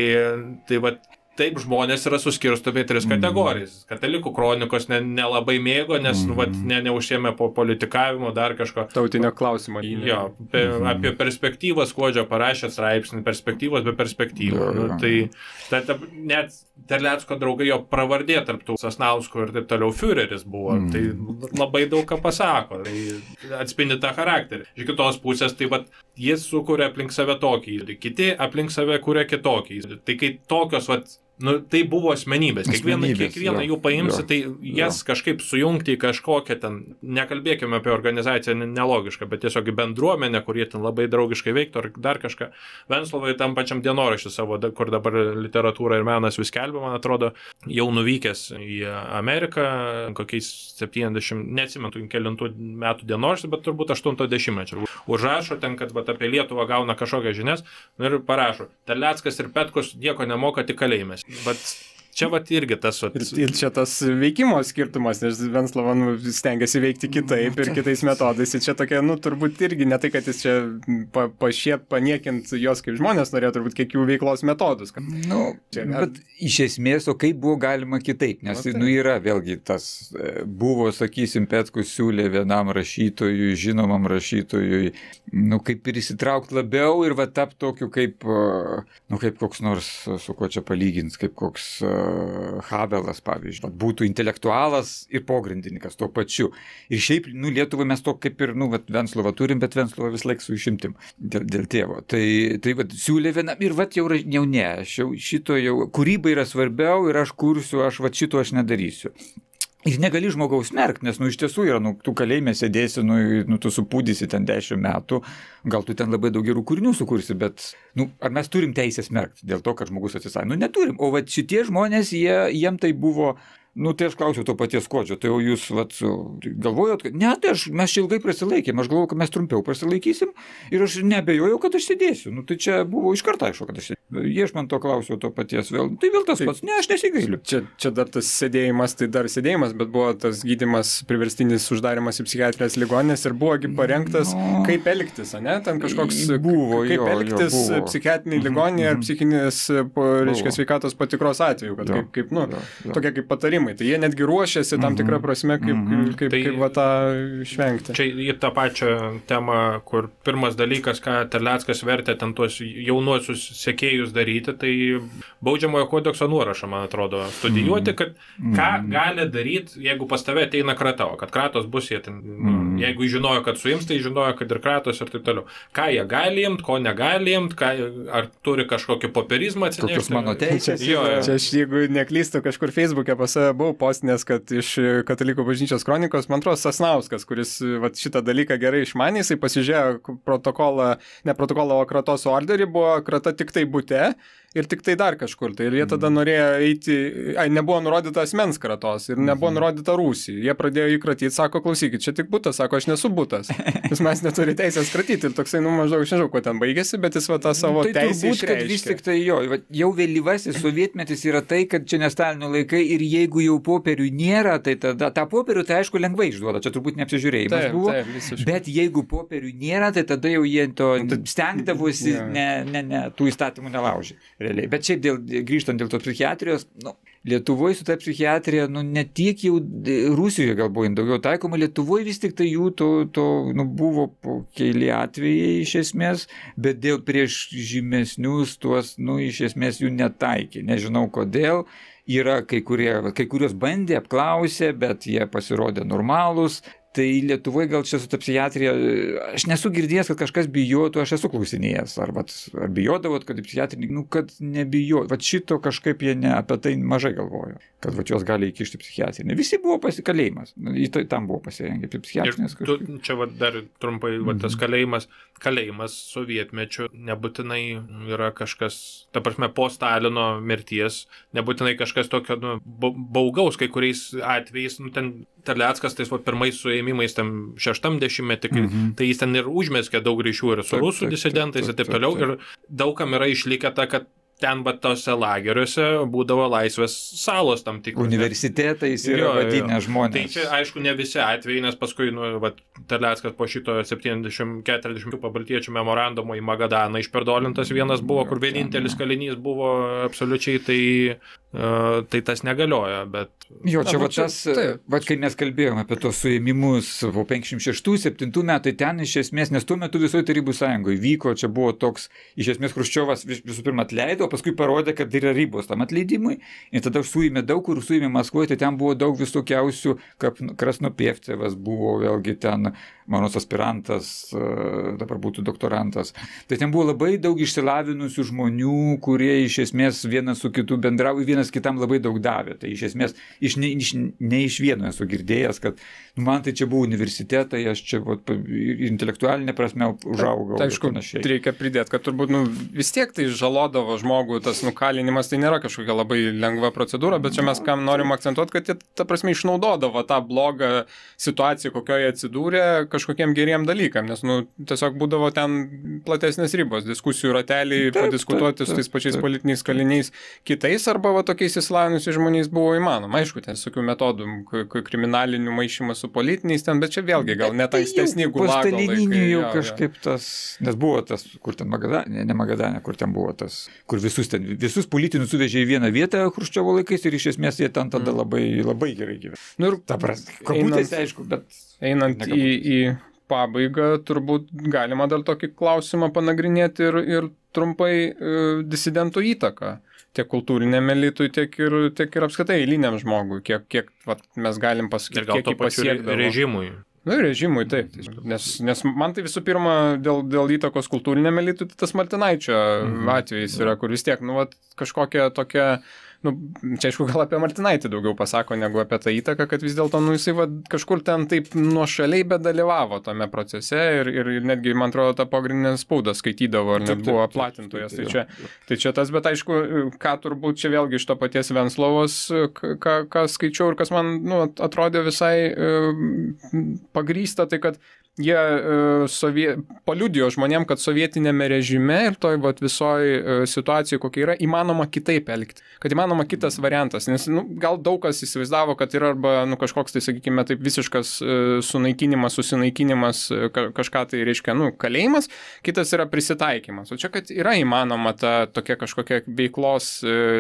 va, taip žmonės yra suskirstomi į 3 kategorijas. Katalikų kronikos nelabai mėgo, nes neužsiemė po politikavimo, dar kažko. Tautinio klausimo. Jo, apie perspektyvas Skuodžio parašė straipsnį, perspektyvos be perspektyvų. Tai net Terlecko draugai jo pravardė tarptų Sasnausko ir taip toliau Führeris buvo. Tai labai daug ką pasako. Atspindi tą charakterį. Iš kitos pusės, tai vat, jis sukuria aplink save tokį, kiti aplink save kuria kitokį. Tai kai tokios, vat, nu, tai buvo asmenybės. Kiekvieną jų paimsi, tai jas kažkaip sujungti į kažkokią ten, nekalbėkime apie organizaciją nelogišką, bet tiesiog bendruomenę, kurie ten labai draugiškai veiktų ar dar kažką. Venclovai tam pačiam dienoraščiu savo, kur dabar literatūra ir menas vis kelbė, man atrodo, jau nuvykęs į Ameriką, kokiais 70, neatsimentų, kelintų metų dienoraščių, bet turbūt 80-mečio. Užrašo ten, kad vat, apie Lietuvą gauna kažkokias žinias ir parašo. Terleckas ir Petkus nieko nemoka, tik kalėjimas. Bet čia vat irgi tas vat... Ir čia tas veikimo skirtumas, nes Venclova stengiasi veikti kitaip ir kitais metodais. Ir čia tokia, nu, turbūt irgi ne tai, kad jis čia paniekint jos kaip žmonės norėjo, turbūt kiek jų veiklos metodus. Nu, bet iš esmės, o kaip buvo galima kitaip? Nes, nu, yra vėlgi tas, buvo, sakysim, Petkus siūlė vienam rašytojui, žinomam rašytojui, nu, kaip ir įsitraukti labiau ir va tap tokiu kaip, nu, kaip koks nors, su ko čia palygins, kaip koks Havelas, pavyzdžiui, būtų intelektualas ir pogrindininkas tuo pačiu. Ir šiaip, nu, Lietuvai mes to kaip ir, nu, Venclovą turim, bet Venclovą vis laik su išimtim dėl tėvo. Tai vat, siūlė vienam ir vat jau ne, aš jau šito jau, kūryba yra svarbiau ir aš kursiu, aš vat šito aš nedarysiu. Ir negali žmogaus smerkti, nes, nu, iš tiesų yra, nu, tu kalėjime sėdėsi, nu, tu supūdysi ten 10 metų, gal tu ten labai daug gerų kūrinių sukursi, bet, nu, ar mes turim teisę smerkti dėl to, kad žmogus atsisakė? Nu, neturim. O vat šitie žmonės, jiem tai buvo... Nu, tai aš klausiau to paties Skuodžio, tai jau jūs vat, galvojot, kad ne, tai mes čia ilgai prasilaikėm, aš galvojau, kad mes trumpiau prasilaikysim ir aš nebejojau, kad aš sėdėsiu. Nu, tai čia buvo iš karto aišku, kad aš sėdėsiu. Jie, aš man to klausiau to paties vėl, tai vėl tas pats, ne, aš nesigailiu. Čia dar tas sėdėjimas, tai dar sėdėjimas, bet buvo tas gydimas, priverstinis uždarimas į psichiatrijos ligoninės ir buvo parengtas, kaip elgtis, ne, ten kažkoks buvo, kaip elgtis psichiatrinėje ligoninėje ar psichinės, reiškia, sveikatos patikros atveju, kad kaip, nu, tokie kaip patarimai. Tai jie netgi ruošiasi tam tikrą prasme, kaip va tą išvengti. Čia į tą pačią temą, kur pirmas dalykas, ką Terleckas vertė ten tuos jaunuosius sekėjus daryti, tai baudžiamojo kodekso nuorašą, man atrodo, studijuoti, kad ką gali daryti, jeigu pas tave ateina krata, o kad kratos bus jie ten, jeigu žinojo, kad suims, tai žinojo, kad ir kratos ir taip toliau. Ką jie gali imt, ko negali imt, ar turi kažkokį popierizmą atsinešti. Kokius mano teisės. Čia aš, jeigu neklystu, kažkur Facebook'e buvau postinės, kad iš Katalikų bažnyčios kronikos, man atrodo, Sasnauskas, kuris vat, šitą dalyką gerai išmanė, jisai pasižiūrėjo protokolą, ne protokolą, o kratos orderį, buvo krata tik tai bute ir tik tai dar kažkur. Tai ir jie tada norėjo eiti, nebuvo nurodyta asmens kratos ir nebuvo nurodyta rūsį. Jie pradėjo jį kratyti, sako, klausykit, čia tik butas, sako, aš nesu butas. Jis mes neturi teisės kratyti ir toksai, nu, maždaug, aš nežinau, kuo ten baigėsi, bet jis va tą savo teisę išreiškė. Tai turbūt, kad vis tik tai jo, jau vėlyvasis sovietmetis yra tai, kad čia ne Stalino laikai ir jeigu jau popierių nėra, tai tada tą popierių tai aišku lengvai išduoda, čia turbūt neapsižiūrėjimas buvo, bet jeigu popierių nėra, tai tada jau jie to stengdavosi, tų įstatymų nelaužė. Realiai. Bet šiaip grįžtant dėl tos psichiatrijos, nu, Lietuvoje su ta psichiatrija, nu, ne tiek jau Rusijoje galbūt daugiau taikoma, Lietuvoje vis tik tai jų to, nu, buvo keli atvejai iš esmės, bet dėl prieš žymesnius tuos, nu, iš esmės jų netaikė, nežinau kodėl. Yra kai kuriuos bandė, apklausė, bet jie pasirodė normalūs. Tai Lietuvoje gal čia su ta psichiatrija, aš nesu girdėjęs, kad kažkas bijotų, aš esu klausinėjęs, ar bijodavot, kad psichiatrininkai, kad nebijo, šito kažkaip jie apie tai mažai galvojo, kad jos gali įkišti psichiatrinę. Visi buvo pasikalėjimas, tam buvo pasirengę psichiatrinės. Čia dar trumpai, tas kalėjimas sovietmečiu nebūtinai yra kažkas, ta prasme, po Stalino mirties, nebūtinai kažkas tokio baugaus, kai kuriais atvejais, ten Terleckas tais pirmais suėmimais tam 6. dešimtmetį, tai jis ten ir užmeskė daug ryšių ir su rusų disidentais ir taip toliau, ir daugam yra išlikę ta, kad ten tose lageriuose būdavo laisvės salos tam tikros. Universitetais yra vadinę žmonės. Tai čia, aišku, ne visi atvejai, nes paskui Terleckas po šito 70–40 pabaltiečių memorandumo į Magadaną išperdolintas vienas buvo, kur vienintelis kalinys buvo absoliučiai, tai tas negalioja, bet... Jo, čia kai mes kalbėjome apie tos suėmimus po 56–57 metų, ten iš esmės, nes tuo metu visoje Tarybų sąjungoje vyko, čia buvo toks, iš esmės Chruščiovas visų pirma atleido, paskui parodė, kad yra ribos tam atleidimui, ir tada suėmė daug, kur suėmė Maskvoje, tai ten buvo daug visokiausių, kaip Krasnopievcevas buvo, vėlgi ten mano aspirantas, dabar būtų doktorantas. Tai ten buvo labai daug išsilavinusių žmonių, kurie iš esmės vienas su kitu bendravo, vienas kitam labai daug davė. Tai iš esmės, ne iš vieno esu girdėjęs, kad man tai čia buvo universitetai, aš čia intelektualinė prasme užaugau. Aišku, reikia pridėti, kad turbūt vis tiek tai žalodavo žmogų, tas nukalinimas tai nėra kažkokia labai lengva procedūra, bet čia mes kam norim akcentuoti, kad jie, ta prasme, išnaudodavo tą blogą situaciją, kokioje atsidūrė kažkokiem geriem dalykam, nes tiesiog būdavo ten platesnės ribos, diskusijų rateliai, padiskutuoti su tais pačiais politiniais kaliniais kitais arba tokiais įsilavinusiais žmonės buvo įmanoma. Aišku, ten tokių metodų, kriminalinių maišymas su politiniais ten, bet čia vėlgi gal net ankstesnį gulago laikai. Nes buvo tas, kur ten Magadanė, ne Magadanė, kur ten buvo tas, kur visus politinius suvežė į vieną vietą Chruščiovo laikais ir iš esmės jie ten tada labai gerai gyvė. Nu ir kabutės, aišku, bet... Einant į pabaigą, turbūt galima dar tokį klausimą panagrinėti ir trumpai disidentų įtaką tiek kultūriniam elitui, tiek ir apskritai eiliniam žmogui, kiek mes galim pasakyti, kiek jį pasiekdavo. Režimui. Režimui, taip. Nes man tai visų pirma dėl įtakos kultūriniam elitui tas Martinaičio atvejais yra, kur vis tiek kažkokia tokia... Čia aišku gal apie Martinaitį daugiau pasako negu apie tą įtaką, kad vis dėlto jisai kažkur ten taip nuošaliai bedalyvavo tame procese ir netgi, man atrodo, tą pagrindinę spaudą skaitydavo ar net buvo platintojas. Tai čia tas, bet aišku, ką turbūt čia vėlgi iš to paties Venclovos, ką skaičiau ir kas man atrodė visai pagrįsta, tai kad jie paliudijo žmonėm, kad sovietinėme režime ir toj visoji situacijai, kokia yra, įmanoma kitaip elgti, kad įmanoma kitas variantas, nes gal daug kas įsivaizdavo, kad yra arba kažkoks, tai sakykime, taip visiškas sunaikinimas, susinaikinimas, kažką tai reiškia, kalėjimas, kitas yra prisitaikymas, o čia, kad yra įmanoma ta tokia kažkokia veiklos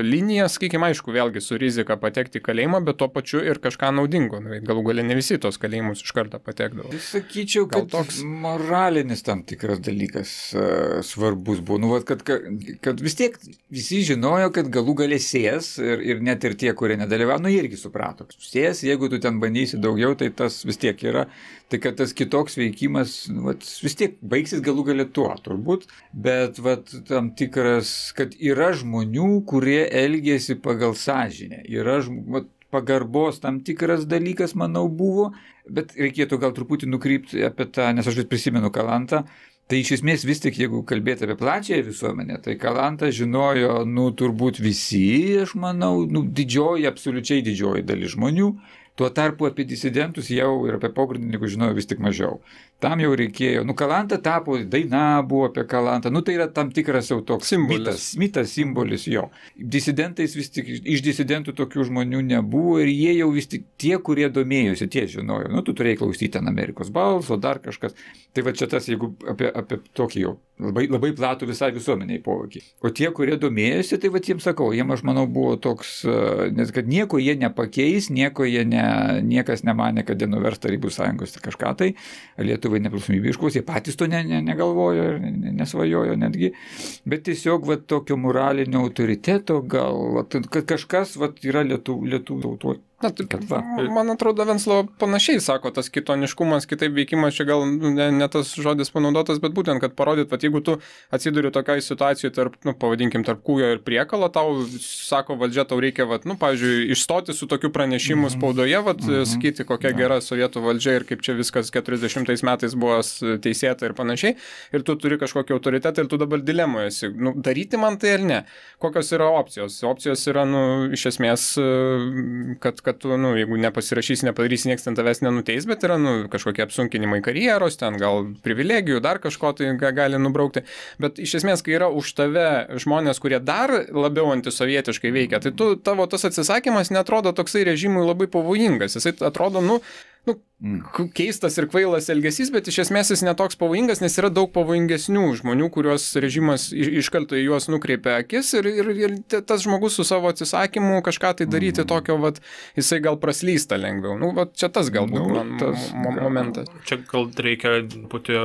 linija, sakykime, aišku, vėlgi su rizika patekti į kalėjimą, bet tuo pačiu ir kažką naudingo, galų gale ne visi tos kalėjimus iš karto patekdavo. Sakyčiau, kad moralinis tam tikras dalykas svarbus buvo, kad vis tiek visi žinojo, kad galų galės sės ir net ir tie, kurie nedalyvavo, jie irgi suprato, kad sės, jeigu tu ten bandysi daugiau, tai tas vis tiek yra, tai kad tas kitoks veikimas vis tiek baigsis galų galę tuo, turbūt, bet tam tikras, kad yra žmonių, kurie elgėsi pagal sąžinę, yra žmonių, pagarbos tam tikras dalykas, manau, buvo, bet reikėtų gal truputį nukrypti apie tą, nes aš vis prisimenu Kalantą, tai iš esmės vis tik, jeigu kalbėti apie plačiąją visuomenę, tai Kalantą žinojo, turbūt visi, aš manau, didžioji, absoliučiai didžioji dalis žmonių, tuo tarpu apie disidentus jau ir apie pogrindininkus žinojo vis tik mažiau. Tam jau reikėjo, Kalanta tapo, daina buvo apie Kalantą, tai yra tam tikras jau toks mitas, simbolis jo. Disidentais vis tik, iš disidentų tokių žmonių nebuvo ir jie jau vis tik tie, kurie domėjosi, tie žinojo, tu turėjai klausyti ten Amerikos balso, dar kažkas, tai čia tas, jeigu apie tokį jau labai platų visai visuomeniai poveikį. O tie, kurie domėjosi, tai jiems sakau, jiems, aš manau, buvo toks, nes kad nieko jie nepakeis, niekas nemanė, kad jie nuvers Tarybų sąjungos kažką tai, nepriklausomybė iškos, jie patys to negalvojo ir nesvajojo netgi, bet tiesiog tokio moralinio autoriteto gal, kad kažkas yra lietuvių tautos Na, man atrodo, Venclova panašiai sako, tas kitoniškumas, kitaip veikimas, čia gal ne tas žodis panaudotas, bet būtent, kad parodyt, kad jeigu tu atsiduri tokiai situacijai tarp, nu, pavadinkim, tarp kūjo ir priekalo, tau sako valdžia, tau reikia, vat, nu, pavyzdžiui, išstoti su tokiu pranešimu spaudoje, vat, sakyti, kokia gera sovietų valdžia ir kaip čia viskas 40 metais buvo teisėta ir panašiai, ir tu turi kažkokį autoritetą ir tu dabar dilemoje esi, nu, daryti man tai ar ne, kokios yra opcijos. Opcijos yra, nu, iš esmės, kad tu, nu, jeigu nepasirašysi, nepadarysi, nieks ten tavęs nenuteis, bet yra, nu, kažkokie apsunkinimai karjeros, ten gal privilegijų, dar kažko tai gali nubraukti. Bet iš esmės, kai yra už tave žmonės, kurie dar labiau antisovietiškai veikia, tai tu, tavo tas atsisakymas neatrodo toksai režimui labai pavojingas. Jisai atrodo, nu, keistas ir kvailas elgesys, bet iš esmės jis netoks pavojingas, nes yra daug pavojingesnių žmonių, kuriuos režimas iš karto į juos nukreipia akis ir tas žmogus su savo atsisakymu kažką tai daryti tokio, vat, jisai gal praslysta lengviau. Nu, vat, čia tas galbūt momentas. Čia gal reikia būti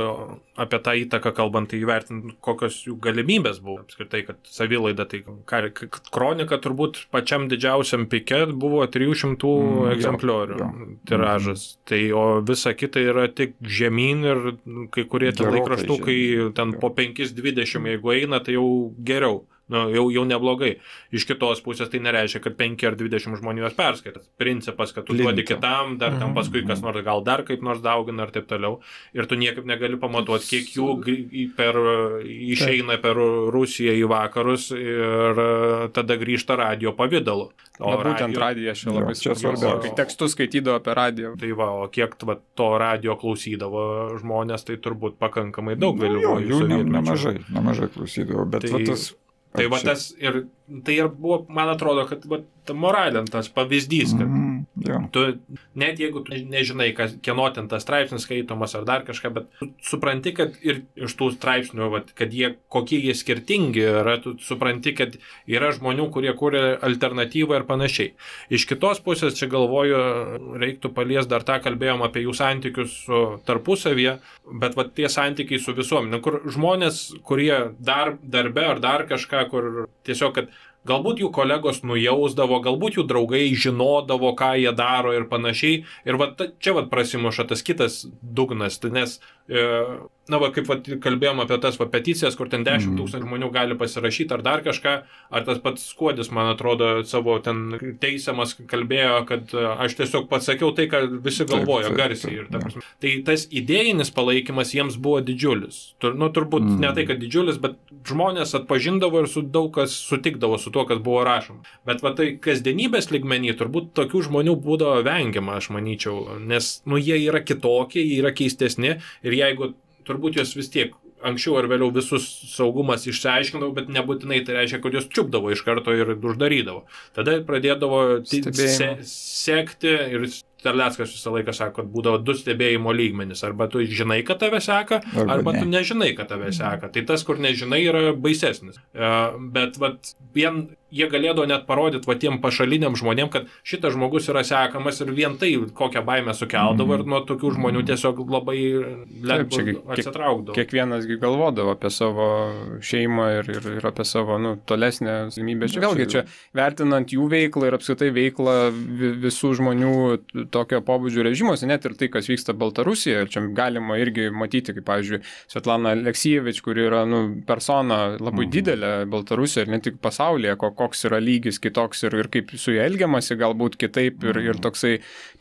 apie tą įtaką kalbant, tai įvertinti, kokios jų galimybės buvo. Apskritai, kad savilaida, tai kronika turbūt pačiam didžiausiam pike buvo 300 egzempliorių tiražas. Tai, o visa kita yra tik žemyn ir kai kurie ten laikraštukai ten po 5-20, jeigu eina, tai jau geriau. Nu, jau neblogai. Iš kitos pusės tai nereiškia, kad 5 ar 20 žmonių juos perskaitas. Principas, kad tu duodi kitam, dar tam paskui kas nors, gal dar kaip nors daugina ir taip toliau. Ir tu niekaip negali pamatuoti, kiek jų išeina per Rusiją į vakarus ir tada grįžta radio pavidalu. O būtent radiją aš labai svarbu. Kai tekstus skaitydavo apie radiją. Tai va, o kiek to radio klausydavo žmonės, tai turbūt pakankamai daug vėliau. Jų nemažai klausydavo, bet va tas... Tai va tas ir, tai ir buvo, man atrodo, kad va, moralintas pavyzdys, kad tu, net jeigu tu nežinai, kieno ten tas straipsnis skaitomas ar dar kažką, bet tu supranti, kad ir iš tų straipsnių, va, kad jie, kokie jie skirtingi yra, tu supranti, kad yra žmonių, kurie kuria alternatyvą ir panašiai. Iš kitos pusės, čia galvoju, reiktų palies dar tą, kalbėjom apie jų santykius su tarpusavyje, bet va, tie santykiai su visuomenė, kur žmonės, kurie darbe ar dar kažką, kur tiesiog, kad galbūt jų kolegos nujausdavo, galbūt jų draugai žinodavo, ką jie daro ir panašiai. Ir va, čia va, prasimuša tas kitas dugnas, nes, na, va, kaip va, kalbėjom apie tas va, peticijas, kur ten 10 000 žmonių gali pasirašyti ar dar kažką, ar tas pats Skuodis, man atrodo, savo ten teisiamas kalbėjo, kad aš tiesiog pasakiau tai, ką visi galvojo garsiai. Ir tai tas idėjinis palaikymas jiems buvo didžiulis. Nu, turbūt ne tai, kad didžiulis, bet žmonės atpažindavo ir su daug kas sutikdavo su tuo, kas buvo rašoma. Bet va tai kasdienybės lygmenį turbūt tokių žmonių būdavo vengiama, aš manyčiau, nes, nu, jie yra kitokie, jie yra keistesni ir jeigu turbūt jos vis tiek anksčiau ar vėliau visus saugumas išsiaiškindavo, bet nebūtinai tai reiškia, kad jos čiupdavo iš karto ir uždarydavo. Tada pradėdavo sekti ir Terleckas visą laiką sako, kad būdavo 2 stebėjimo lygmenis. Arba tu žinai, kad tave seka, arba tu nežinai, kad tave seka. Tai tas, kur nežinai, yra baisesnis. Bet vat, jie galėdavo net parodyti va, tiem pašaliniam žmonėm, kad šitas žmogus yra sekamas ir vien tai kokią baimę sukeldavo ir nuo tokių žmonių tiesiog labai lengvai atsitraukdavo. Kiekvienas galvodavo apie savo šeimą ir apie savo, nu, tolesnę galimybę. Vėlgi čia vertinant jų veiklą ir apskritai veiklą visų žmonių tokio pobūdžio režimuose, net ir tai, kas vyksta Baltarusijoje, čia galima irgi matyti, kaip, pavyzdžiui, Svetlana Aleksijevič, kuri yra, nu, persona labai didelė Baltarusijoje ir ne tik pasaulyje, koks yra lygis kitoks ir kaip su jie elgiamasi, galbūt kitaip ir toksai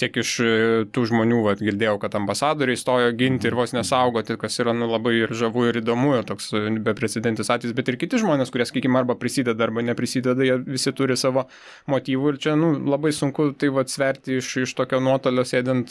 tiek iš tų žmonių, vat, girdėjau, kad ambasadoriai stojo ginti ir vos nesaugoti, kas yra, nu, labai ir žavu ir įdomu, ir toks beprecedentis atvejis, bet ir kiti žmonės, kurie, sakykime, arba prisideda, arba neprisideda, jie visi turi savo motyvų ir čia, nu, labai sunku tai, vat, sverti iš tokio nuotolio sėdint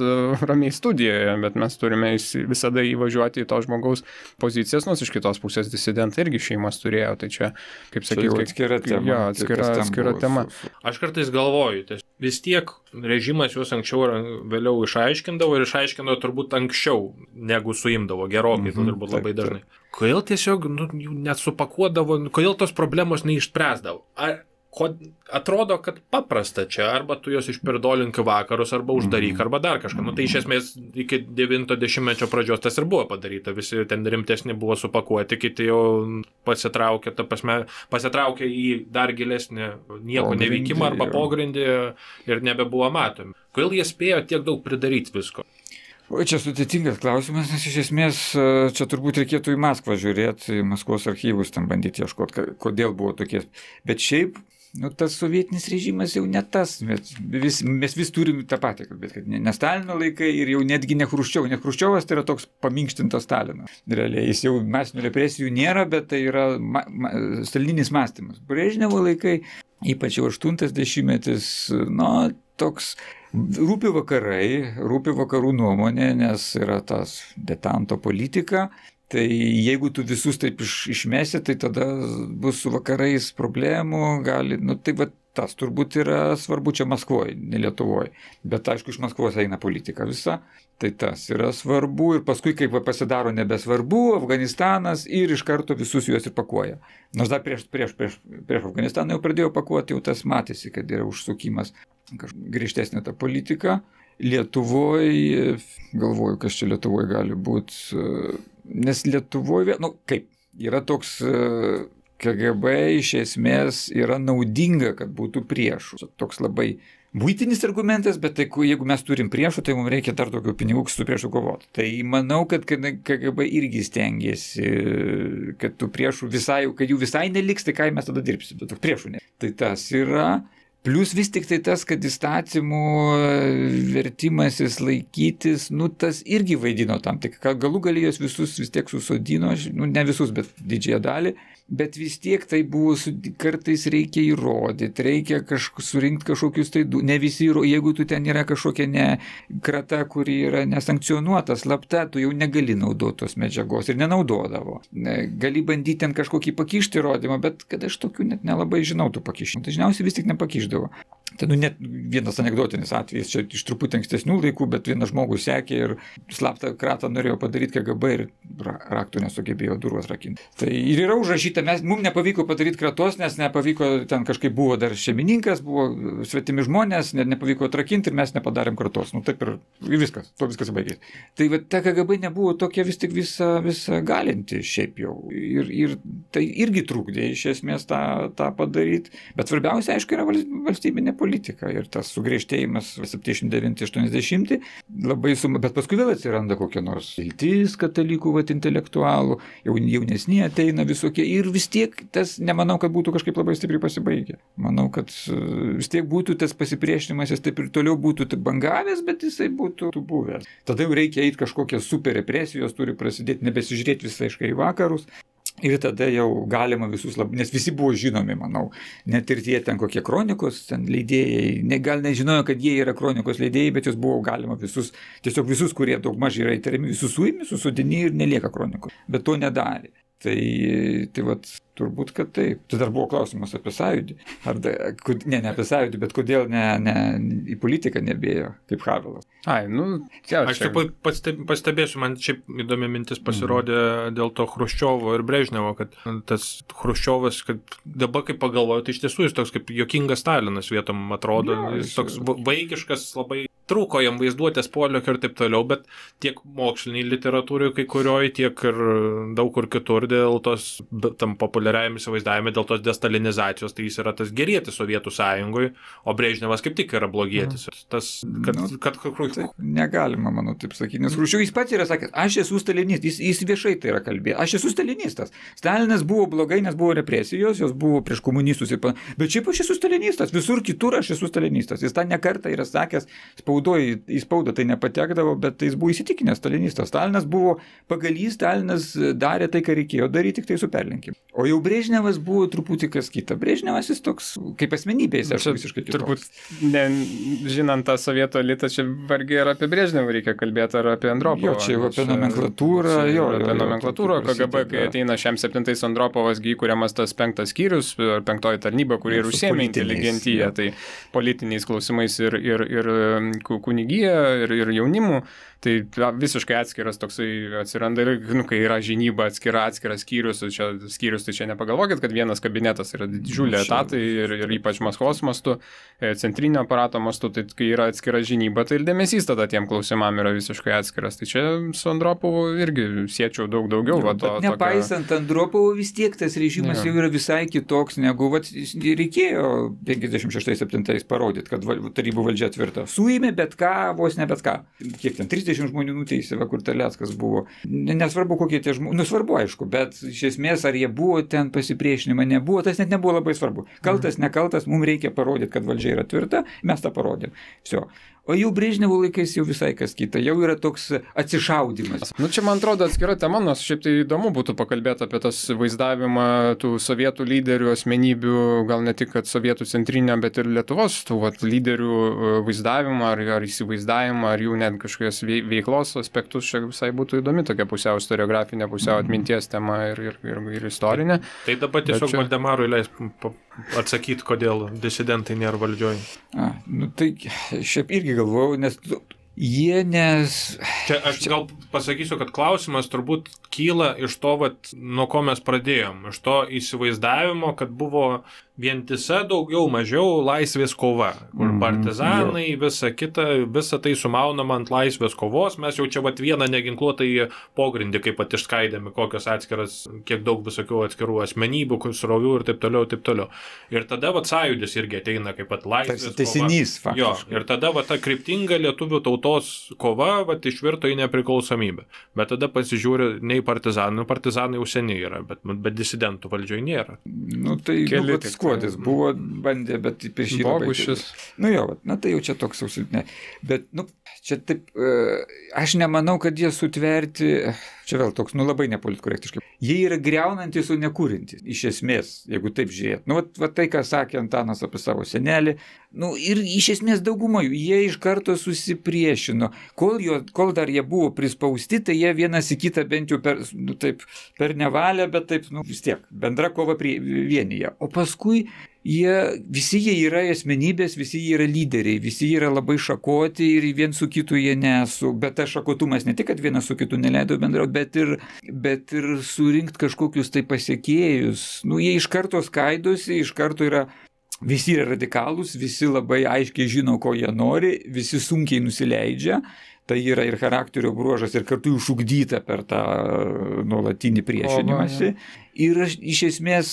ramiai studijoje, bet mes turime visada įvažiuoti į to žmogaus pozicijas, nors iš kitos pusės disidentai irgi šeimas turėjo, tai čia, kaip sakiau, atskira tema. Aš kartais galvoju, vis tiek režimas juos anksčiau ar vėliau išaiškindavo ir išaiškindavo turbūt anksčiau, negu suimdavo, gerokai, turbūt labai dažnai. Kodėl tiesiog nesupakuodavo, kodėl tos problemos neišspręsdavo? atrodo, kad paprasta čia, arba tu jos išpirdolink vakarus, arba uždaryk, arba dar kažką. Nu, tai iš esmės iki 90-mečio pradžios tas ir buvo padaryta, visi ten rimtesni buvo supakuoti, kiti jau pasitraukė, ta prasme, pasitraukė į dar gilesnį nieko neveikimą arba pogrindį ir nebebuvo matomi. Kodėl jie spėjo tiek daug pridaryti visko? Čia sudėtingas klausimas, nes iš esmės čia turbūt reikėtų į Maskvą žiūrėti, į Maskvos archyvus tam bandyti ieškoti, kodėl buvo tokie. Bet šiaip, nu, tas sovietinis režimas jau ne tas, mes vis turim tą patį, bet kad ne Stalino laikai ir jau netgi ne Chruščiovas. Ne Chruščiovas tai yra toks paminkštintas Stalinas. Realiai, jis jau masinių represijų nėra, bet tai yra stalininis mąstymas. Brežnevo laikai, ypač jau 80-metis, nu, toks rūpi vakarai, rūpi vakarų nuomonė, nes yra tas detanto politika, tai jeigu tu visus taip išmesi, tai tada bus su vakarais problemų, gali, nu tai va tas turbūt yra svarbu čia Maskvoje, ne Lietuvoje, bet aišku iš Maskvos eina politika visa, tai tas yra svarbu ir paskui kaip pasidaro nebesvarbu, Afganistanas ir iš karto visus juos ir pakuoja. Nors dar prieš Afganistaną jau pradėjo pakuoti, jau tas matėsi, kad yra užsukimas. Griežtesnė ta politika. Lietuvoje, galvoju, kas čia Lietuvoje gali būti, nes Lietuvoje, nu kaip, yra toks KGB iš esmės yra naudinga, kad būtų priešų. Toks labai buitinis argumentas, bet tai, jeigu mes turim priešų, tai mums reikia dar daugiau pinigų su priešų kovoti. Tai manau, kad KGB irgi stengiasi, kad tų priešų visai, kad jų visai neliks, tai ką mes tada dirbsim, bet priešų ne. Tai tas yra. Plius vis tik tai tas, kad įstatymų vertimasis laikytis, nu tas irgi vaidino tam tik, kad galų gali jos visus vis tiek susodino, nu ne visus, bet didžiąją dalį, bet vis tiek tai buvo, kartais reikia įrodyti, reikia surinkti kažkokius tai, ne visi, jeigu tu ten yra kažkokia krata, kuri yra nesankcionuota, slapta, tu jau negali naudoti tos medžiagos ir nenaudodavo. Gali bandyti ten kažkokį pakišti įrodymą, bet kad aš tokių net nelabai žinau tų pakišimų. Dažniausiai vis tik nepakišdavo. Tai nu net vienas anegdotinis atvejis, čia iš truputį ankstesnių laikų, bet vienas žmogus sekė ir slaptą kratą norėjo padaryti KGB ir raktų nesugebėjo durvas rakinti. Tai ir yra užrašyta, mums nepavyko padaryti kratos, nes nepavyko, ten kažkaip buvo dar šeimininkas, buvo svetimi žmonės, net nepavyko atrakinti ir mes nepadarėm kratos. Nu taip ir viskas, to viskas baigė. Tai va ta KGB nebuvo tokia vis tik visą galinti šiaip jau. Ir tai irgi trukdė iš esmės tą padaryti. Bet svarbiausia, aišku, yra valstybinė politika ir tas sugriežtėjimas 79-80, labai bet paskui vėl atsiranda kokia nors viltis katalikų, intelektualų, jaunesni ateina visokie ir vis tiek tas, nemanau, kad būtų kažkaip labai stipriai pasibaigę. Manau, kad vis tiek būtų tas pasipriešinimas, jis taip ir toliau būtų bangavęs, bet jisai būtų buvęs. Tada jau reikia eiti kažkokios super represijos, turi prasidėti nebesižiūrėti visiškai į vakarus. Ir tada jau galima visus labai, nes visi buvo žinomi, manau, net ir tie ten kokie kronikos ten leidėjai, gal nežinojo, kad jie yra kronikos leidėjai, bet jos buvo galima visus, tiesiog visus, kurie daug mažai yra įtariami, visus suimi, susodini ir nelieka kronikos, bet to nedarė. Tai vat, turbūt, kad taip. Tai dar buvo klausimas apie Sąjūdį. Ne apie Sąjūdį, bet kodėl į politiką nebėjo, kaip Havelas. Aš pastebėsiu, man šiaip įdomi mintis pasirodė dėl to Chruščiovo ir Brežnevo, kad tas Chruščiovas, kad dabar kaip pagalvoju, tai iš tiesų jis toks kaip juokingas Stalinas vietom atrodo, jis toks vaikiškas, labai trūko jam vaizduotės polėkio ir taip toliau, bet tiek moksliniai literatūriai kai kurioje, tiek ir daug kur kitur dėl tos tam populiariajam įsivaizdavime, dėl tos destalinizacijos, tai jis yra tas gerietis Sovietų Sąjungui, o Brežnevas kaip tik yra blogietis. Negalima, manau, taip sakyti, nes Chruščiovas jis pats yra sakęs, aš esu stalinistas, jis viešai tai yra kalbėjęs, aš esu stalinistas. Stalinas buvo blogai, nes buvo represijos, jos buvo prieš komunistus, bet šiaip aš esu stalinistas, visur kitur aš esu stalinistas. Jis tą ne kartą yra sakęs, į spaudą tai nepatekdavo, bet jis buvo įsitikinęs stalinistas. Stalinas buvo pagalys, Stalinas darė tai, ką reikėjo daryti, tik tai su perlenkimu. O jau Brežnevas buvo truputį kas kita. Brežnevas jis toks, kaip asmenybė, jis visiškai kitoks. Turbūt, žinant tą sovietų elitą, čia vargiai ir apie Brežnevą reikia kalbėti, ar apie Andropovą. Jo, čia jau apie nomenklatūrą. Jo, apie nomenklatūrą, KGB, kai ateina šiam 1977 Andropovas, įkuriamas tas 5 skyrius, 5 tarnyba, kurie ir užsiėmė inteligentiją, tai politiniais klausimais ir kunigija ir jaunimu, tai visiškai atskiras toksai atsiranda ir, kai yra žinyba atskiras skyrius, tai čia nepagalvokit, kad vienas kabinetas yra didžiulė etatai ir ypač Maskvos mastu, centrinio aparato mastu, tai kai yra atskira žinyba, tai ir dėmesys tada tiem klausimam yra visiškai atskiras, tai čia su Andropovu irgi siečiau daug daugiau. Va, to, nepaisant tokio... Andropovo vis tiek tas režimas jau yra visai kitoks negu reikėjo 56-57 parodyti, kad tarybų valdžia tvirta. Suėmė bet ką, vos ne bet ką. Kiek ten 30 žmonių nuteisė, kur Terleckas buvo. Nesvarbu, kokie tie žmonės. Nu, svarbu, aišku, bet iš esmės, ar jie buvo ten pasipriešinimą, nebuvo, tas net nebuvo labai svarbu. Kaltas, nekaltas, mums reikia parodyti, kad valdžia yra tvirta, mes tą parodėm. Visio. O jau Brežnevo laikais jau visai kas kita, jau yra toks atsišaudimas. Nu, čia man atrodo atskira tema, nors šiaip tai įdomu būtų pakalbėti apie tas vaizdavimą tų sovietų lyderių asmenybių, gal ne tik kad sovietų centrinę, bet ir Lietuvos tų lyderių vaizdavimą ar įsivaizdavimą, ar jų net kažkokios veiklos aspektus, čia visai būtų įdomi tokia pusiau istoriografinė, pusiau atminties tema ir istorinė. Tai dabar tiesiog Valdemarui leis atsakyti, kodėl disidentai nėra valdžioj. Nu, tai šiaip irgi galvojau, nes jie Čia aš gal pasakysiu, kad klausimas turbūt kyla iš to, nuo ko mes pradėjom, iš to įsivaizdavimo, kad buvo vientisa daugiau mažiau laisvės kova, kur partizanai, visa kita, visa tai sumaunama ant laisvės kovos, mes jau čia vieną neginkluotą į pogrindį, kaip pat išskaidami, kokios atskiras, kiek daug visokių atskirų asmenybių, srovių ir taip toliau, taip toliau. Ir tada Sąjūdis irgi ateina kaip pat laisvės kova. Tęsinys, faktiškai. Ir tada ta kryptinga lietuvių tautos kova išvirto į nepriklausomybę. Bet tada pasižiūri nei partizanų, partizanai jau seniai yra, bet disidentų valdžioj nėra. Nu tai Skuodis buvo, bandė, bet prieš jį labai... Nu jo, na tai jau čia toks silpnė. Bet, nu, čia taip, aš nemanau, kad jie sutverti, čia vėl toks, nu labai nepolitkorektiškai. Jie yra griaunantis, o nekūrintis, iš esmės, jeigu taip žiūrėt. Nu, tai, ką sakė Antanas apie savo senelį, nu ir iš esmės dauguma jų, jie iš karto susipriešino. Kol dar jie buvo prispausti, tai jie vienas į kitą bent jau per nevalę, bet taip, nu vis tiek, bendra kova vienyje. O paskui visi jie yra asmenybės, visi jie yra lyderiai, visi jie yra labai šakoti ir vien su kitu jie nesu. Bet tas šakotumas ne tik, kad vienas su kitu neleido bendrauti, bet ir surinkti kažkokius tai pasiekėjus. Nu, jie iš karto skaidosi, iš karto yra... Visi yra radikalūs, visi labai aiškiai žino, ko jie nori, visi sunkiai nusileidžia. Tai yra ir charakterio bruožas, ir kartu išugdyta per tą nuolatinį priešinimąsi. Ir iš esmės,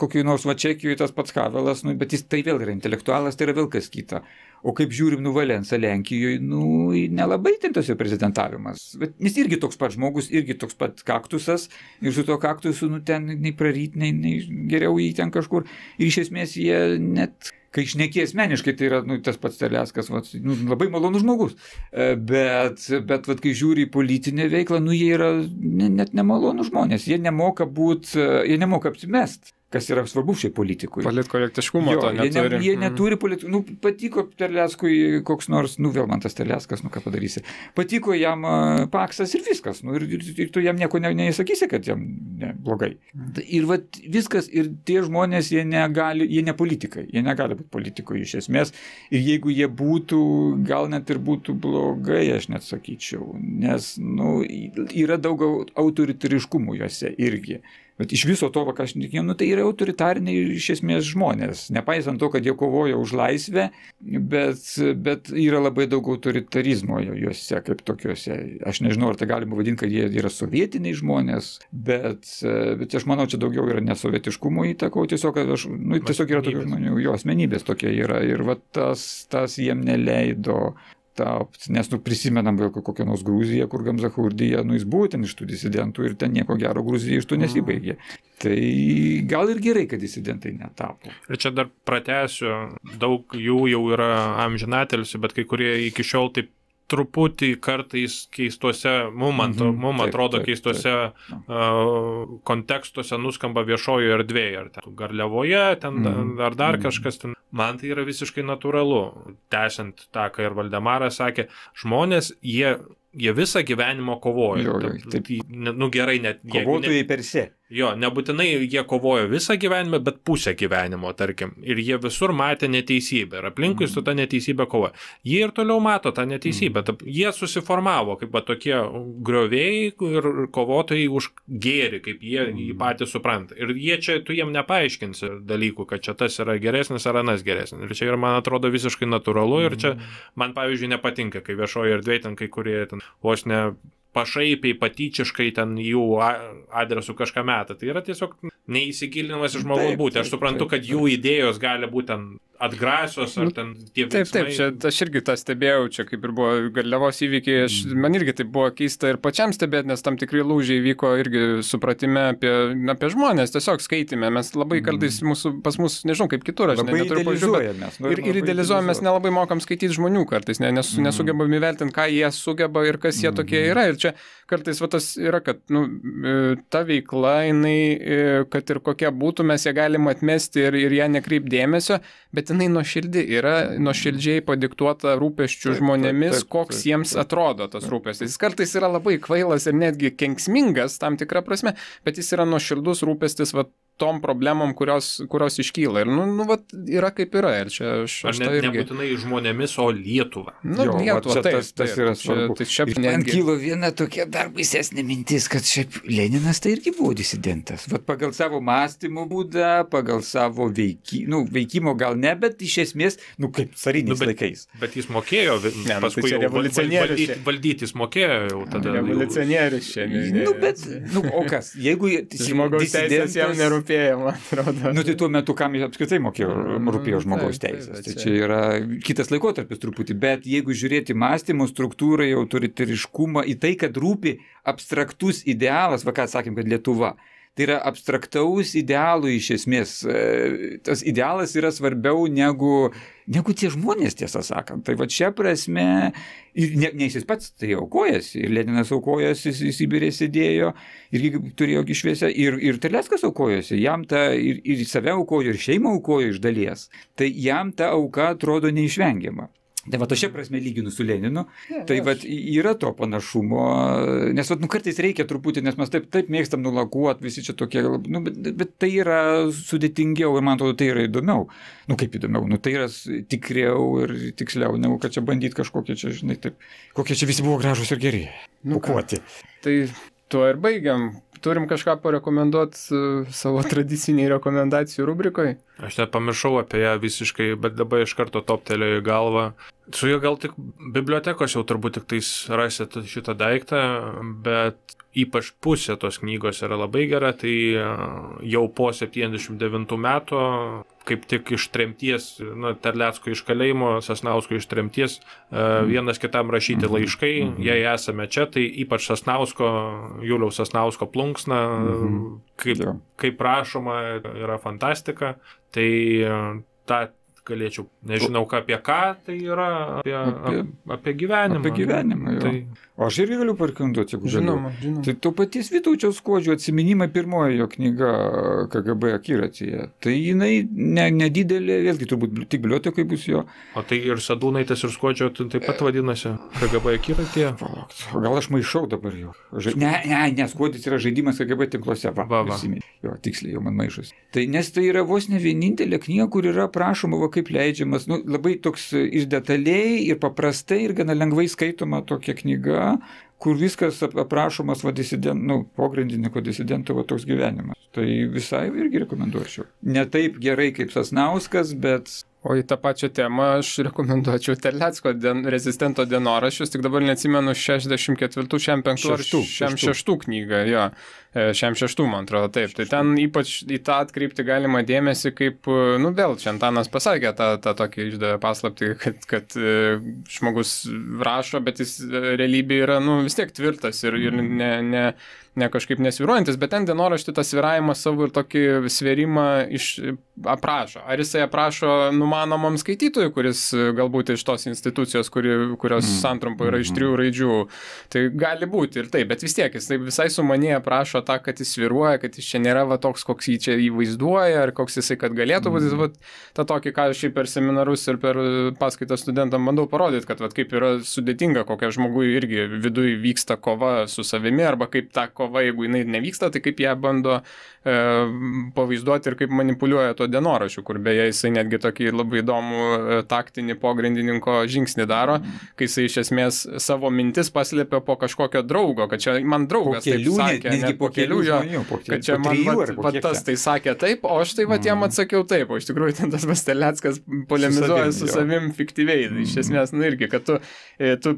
kokioj nors Čekijoje tas pats Havelas, bet jis tai vėl yra intelektualas, tai yra vėl kas kita. O kaip žiūrim, Valensą Lenkijoje, nelabai ten tas jo prezidentavimas. Nes irgi toks pat žmogus, irgi toks pat kaktusas, ir su to kaktusu ten nei praryt, nei geriau jį ten kažkur. Ir iš esmės jie net... Kai šneki asmeniškai, tai yra tas pats Terleckas, labai malonus žmogus, bet kai žiūri į politinę veiklą, jie yra net nemalonus žmonės, jie nemoka apsimesti, kas yra svarbu šiai politikui. Politkorektiškumo to neturi. Jie neturi politikų, patiko Terleckui koks nors, vėl man tas Terleckas, ką padarysi, patiko jam Paksas ir viskas, ir tu jam nieko neįsakysi, kad jam blogai. Ir viskas, ir tie žmonės, jie ne politikai, jie negali būti politikai iš esmės, ir jeigu jie būtų, gal net ir būtų blogai, aš net sakyčiau, nes yra daug autoritariškumų juose irgi. Bet iš viso to, ką aš netikėjau, tai yra autoritariniai iš esmės žmonės. Nepaisant to, kad jie kovoja už laisvę, bet yra labai daug autoritarizmo juose, kaip tokiuose. Aš nežinau, ar tai galima vadinti, kad jie yra sovietiniai žmonės, bet aš manau, čia daugiau yra nesovietiškumo įtakau, tiesiog yra tokių žmonių, jo asmenybės tokia yra. Ir tas jiem neleido... Nes prisimenam kokią nors Gruziją, kur Gamzachurdyje, jis buvo ten iš tų disidentų ir ten nieko gero Gruzija iš tų nesibaigė. Tai gal ir gerai, kad disidentai netapo. Ir čia dar pratęsiu, daug jų jau yra amžinatelsi, bet kai kurie iki šiol taip truputį kartais keistuose, mums atrodo keistuose kontekstuose nuskamba viešojo erdvėje, ar Garliavoje, ar dar kažkas. Man tai yra visiškai natūralu. Tęsiant tą, ką ir Valdemaras sakė, žmonės, jie visą gyvenimą kovoja. Gerai, net... Kovotojai per se. Jo, nebūtinai jie kovojo visą gyvenimą, bet pusę gyvenimo, tarkim. Ir jie visur matė neteisybę. Ir aplinkui su tą neteisybę kovoja. Jie ir toliau mato tą neteisybę. Jie susiformavo kaip tokie griovėjai ir kovotojai už gėrį, kaip jie jį patys supranta. Ir jie čia, tu jiem nepaaiškinsi dalykų, kad čia tas yra geresnis ar anas geresnis. Ir čia ir man atrodo visiškai natūralu. Ir čia man, pavyzdžiui, nepatinka, kai viešoje erdvėje ten kai kurie ten vos ne pašaipiai, patyčiškai ten jų adresų kažką metą. Tai yra tiesiog neįsigilinimas į žmogaus būti. Aš suprantu, kad jų idėjos gali būti ten atgrasios ar ten tie veiksmai. Taip, čia aš irgi tą stebėjau, čia kaip ir buvo Garliavos įvykiai, man irgi tai buvo keista ir pačiam stebėti, nes tam tikrai lūžiai vyko irgi supratime apie žmonės, tiesiog skaitime, mes labai kartais pas mus, nežinau, kaip kitur, aš neturiu pavyzdžių, ir idealizuojame, mes nelabai mokam skaityti žmonių kartais, nesugebam įvertinti, ką jie sugeba ir kas jie tokie yra, ir čia kartais va tas yra, kad ta veikla, jinai, kad ir kokia būtų, mes ją galim atmesti ir ją nekreip dėmesio, bet jinai nuoširdi yra, nuoširdžiai padiktuota rūpesčių žmonėmis, koks jiems atrodo tas rūpestis. Jis kartais yra labai kvailas ir netgi kenksmingas tam tikrą prasme, bet jis yra nuoširdus rūpestis tom problemom, kurios iškyla. Ir, vat, yra kaip yra. Ir čia aš tai irgi... Nebūtinai žmonėmis, o Lietuva. Jo, Lietuva, tas yra svarbu. Man kilo viena tokia dar baisesnė mintis, kad šiaip Leninas tai irgi buvo disidentas. Vat pagal savo mąstymo būdą, pagal savo veikimo gal ne, bet iš esmės, kaip cariniais laikais. Bet jis mokėjo, paskui jau valdytis mokėjo jau tada. Revolucionierius šiandien. O kas, jeigu disidentas rūpėjo, man atrodo. Tai tuo metu, kam apskritai rūpėjo žmogaus teisės. Tai čia yra kitas laikotarpis truputį, bet jeigu žiūrėti mąstymo struktūrą, autoritariškumą, į tai, kad rūpi abstraktus idealas, ką sakėm, kad Lietuva, tai yra abstraktaus idealų iš esmės. Tas idealas yra svarbiau negu tie žmonės, tiesą sakant. Tai va čia prasme, nes jis pats tai aukojasi, ir Leninas aukojasi, jis Sibirė sėdėjo, irgi turėjo šviesę, ir Terleckas aukojasi, jam ta, ir save aukojo, ir šeimą aukojo iš dalies. Tai jam ta auka atrodo neišvengiama. Tai va, to šia prasme lyginu su Leninu, tai va, yra to panašumo, nes va, kartais reikia truputį, nes mes taip mėgstam nulakuoti, visi čia tokie, bet tai yra sudėtingiau ir man atrodo, tai yra įdomiau, kaip įdomiau, tai yra tikriau ir tiksliau, negu kad čia bandyti kažkokie čia, žinai, taip, kokie čia visi buvo gražus ir geri, kukuoti. Tai tuo ir baigiam. Turim kažką parekomenduoti savo tradiciniai rekomendacijų rubrikoje? Aš net pamiršau apie ją visiškai, bet dabar iš karto toptelėjo į galvą. Su jo gal tik bibliotekos jau turbūt tik tais rasit šitą daiktą, bet ypač pusė tos knygos yra labai gera, tai jau po 79 metų, kaip tik iš tremties, Terlecko iš kalėjimo, Sasnausko iš tremties, vienas kitam rašyti laiškai, jei esame čia, tai ypač Sasnausko, Juliaus Sasnausko plunksna, kaip rašoma, yra fantastika, tai tą galėčiau, nežinau apie ką, tai yra apie gyvenimą. Apie gyvenimą, jo. O aš irgi galiu parekomenduoti, jeigu galiu. Tai to paties Vytaučiaus Skuodžio atsiminimai, pirmoji jo knyga KGB akiratyje. Tai jinai nedidelė, vėlgi turbūt tik bibliotekai bus jo. O tai ir Sadūnaitis ir Skuodžio taip pat vadinasi KGB akiratyje. Gal aš maišau dabar jau. Ne, Skuodis yra žaidimas KGB tinkluose. Jo, tiksliai jau man maišosi. Nes tai yra vos ne vienintelė knyga, kur yra prašoma, kaip leidžiamas, labai toks ir detaliai, ir paprastai, ir gana lengvai skaitoma tokia knyga, kur viskas aprašomas pogrindininko disidento toks gyvenimas. Tai visai irgi rekomenduočiau. Ne taip gerai kaip Sasnauskas, bet... O į tą pačią temą aš rekomenduočiau Terlecko rezistento dienoraščius, tik dabar neatsimenu 64, 66 knygą, jo, 66, man atrodo, taip. Tai ten ypač į tą atkreipti galima dėmesį, kaip, vėl čia Antanas pasakė tą tokį išdavę paslaptį, kad žmogus rašo, bet jis realybė yra, vis tiek tvirtas ir ne kažkaip nesviruojantis, bet ten dienoraštį tą sviravimą savo ir tokį svirimą aprašo. Ar jisai aprašo numanomam skaitytojui, kuris galbūt iš tos institucijos, kurios santrumpa yra iš 3 raidžių, tai gali būti ir taip, bet vis tiek jis taip visai sumanėje aprašo tą, kad jis sviruoja, kad jis čia nėra va, toks, koks jį čia įvaizduoja, ar koks jisai, kad galėtų būti, va, tą tokį, ką aš šiaip per seminarus ir per paskaitą studentam bandau parodyti, kad va, kaip yra sudėtinga, kokia žmogui irgi viduje vyksta kova su savimi, arba kaip ta kova, jeigu jinai nevyksta, tai kaip ją bando pavaizduoti ir kaip manipuliuoja to dienoraščiu, kur beje jisai netgi tokį labai įdomų taktinį pogrindininko žingsnį daro, kai jisai iš esmės savo mintis paslėpia po kažkokio draugo, kad čia man draugas taip sakė, netgi po kelių žmonių, kad čia man patas tai sakė taip, o aš tai va jam atsakiau taip, o iš tikrųjų ten tas Terleckas polemizuoja su savim fiktyviai, iš esmės, nu irgi, kad tu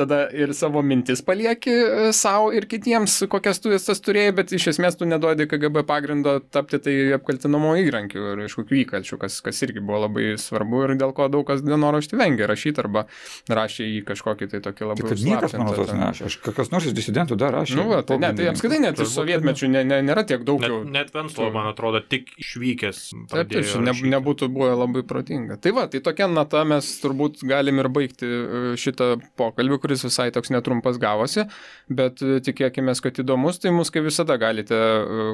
tada ir savo mintis palieki savo ir kitiems, kokias tu jas turėjai, bet iš esmės tu neduodi KGB pagrindo tapti tai apkaltinamo įrankių ir iš kokių įkalčių, kas irgi buvo labai svarbu ir dėl ko daug kas dienoraštį vengė rašyti arba rašė į kažkokį tai tokį labai užslaptintą. Kas nors iš disidentų dar rašė. Nu, va, tai apskritai net iš sovietmečių nėra tiek daug jau. Net Venclova, man atrodo, tik išvykęs pradėjo rašyti. Taip, nebūtų buvo labai protinga. Tai va, tai tokia nata mes turbūt galim ir baigti šitą pokalbį, kuris visai toks netrumpas gavosi, bet tikėkime, kad įdomus, tai mus kaip visada galite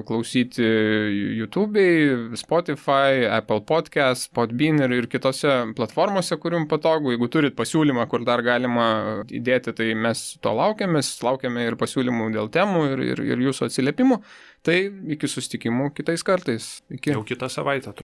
klausyti YouTube'ai, Spotify, Apple Podcast, Podbean ir kitose platformose, kur jums patogu. Jeigu turit pasiūlymą, kur dar galima įdėti, tai mes to laukiame ir pasiūlymų dėl temų ir jūsų atsiliepimų. Tai iki susitikimų kitais kartais. Jau kitą savaitę.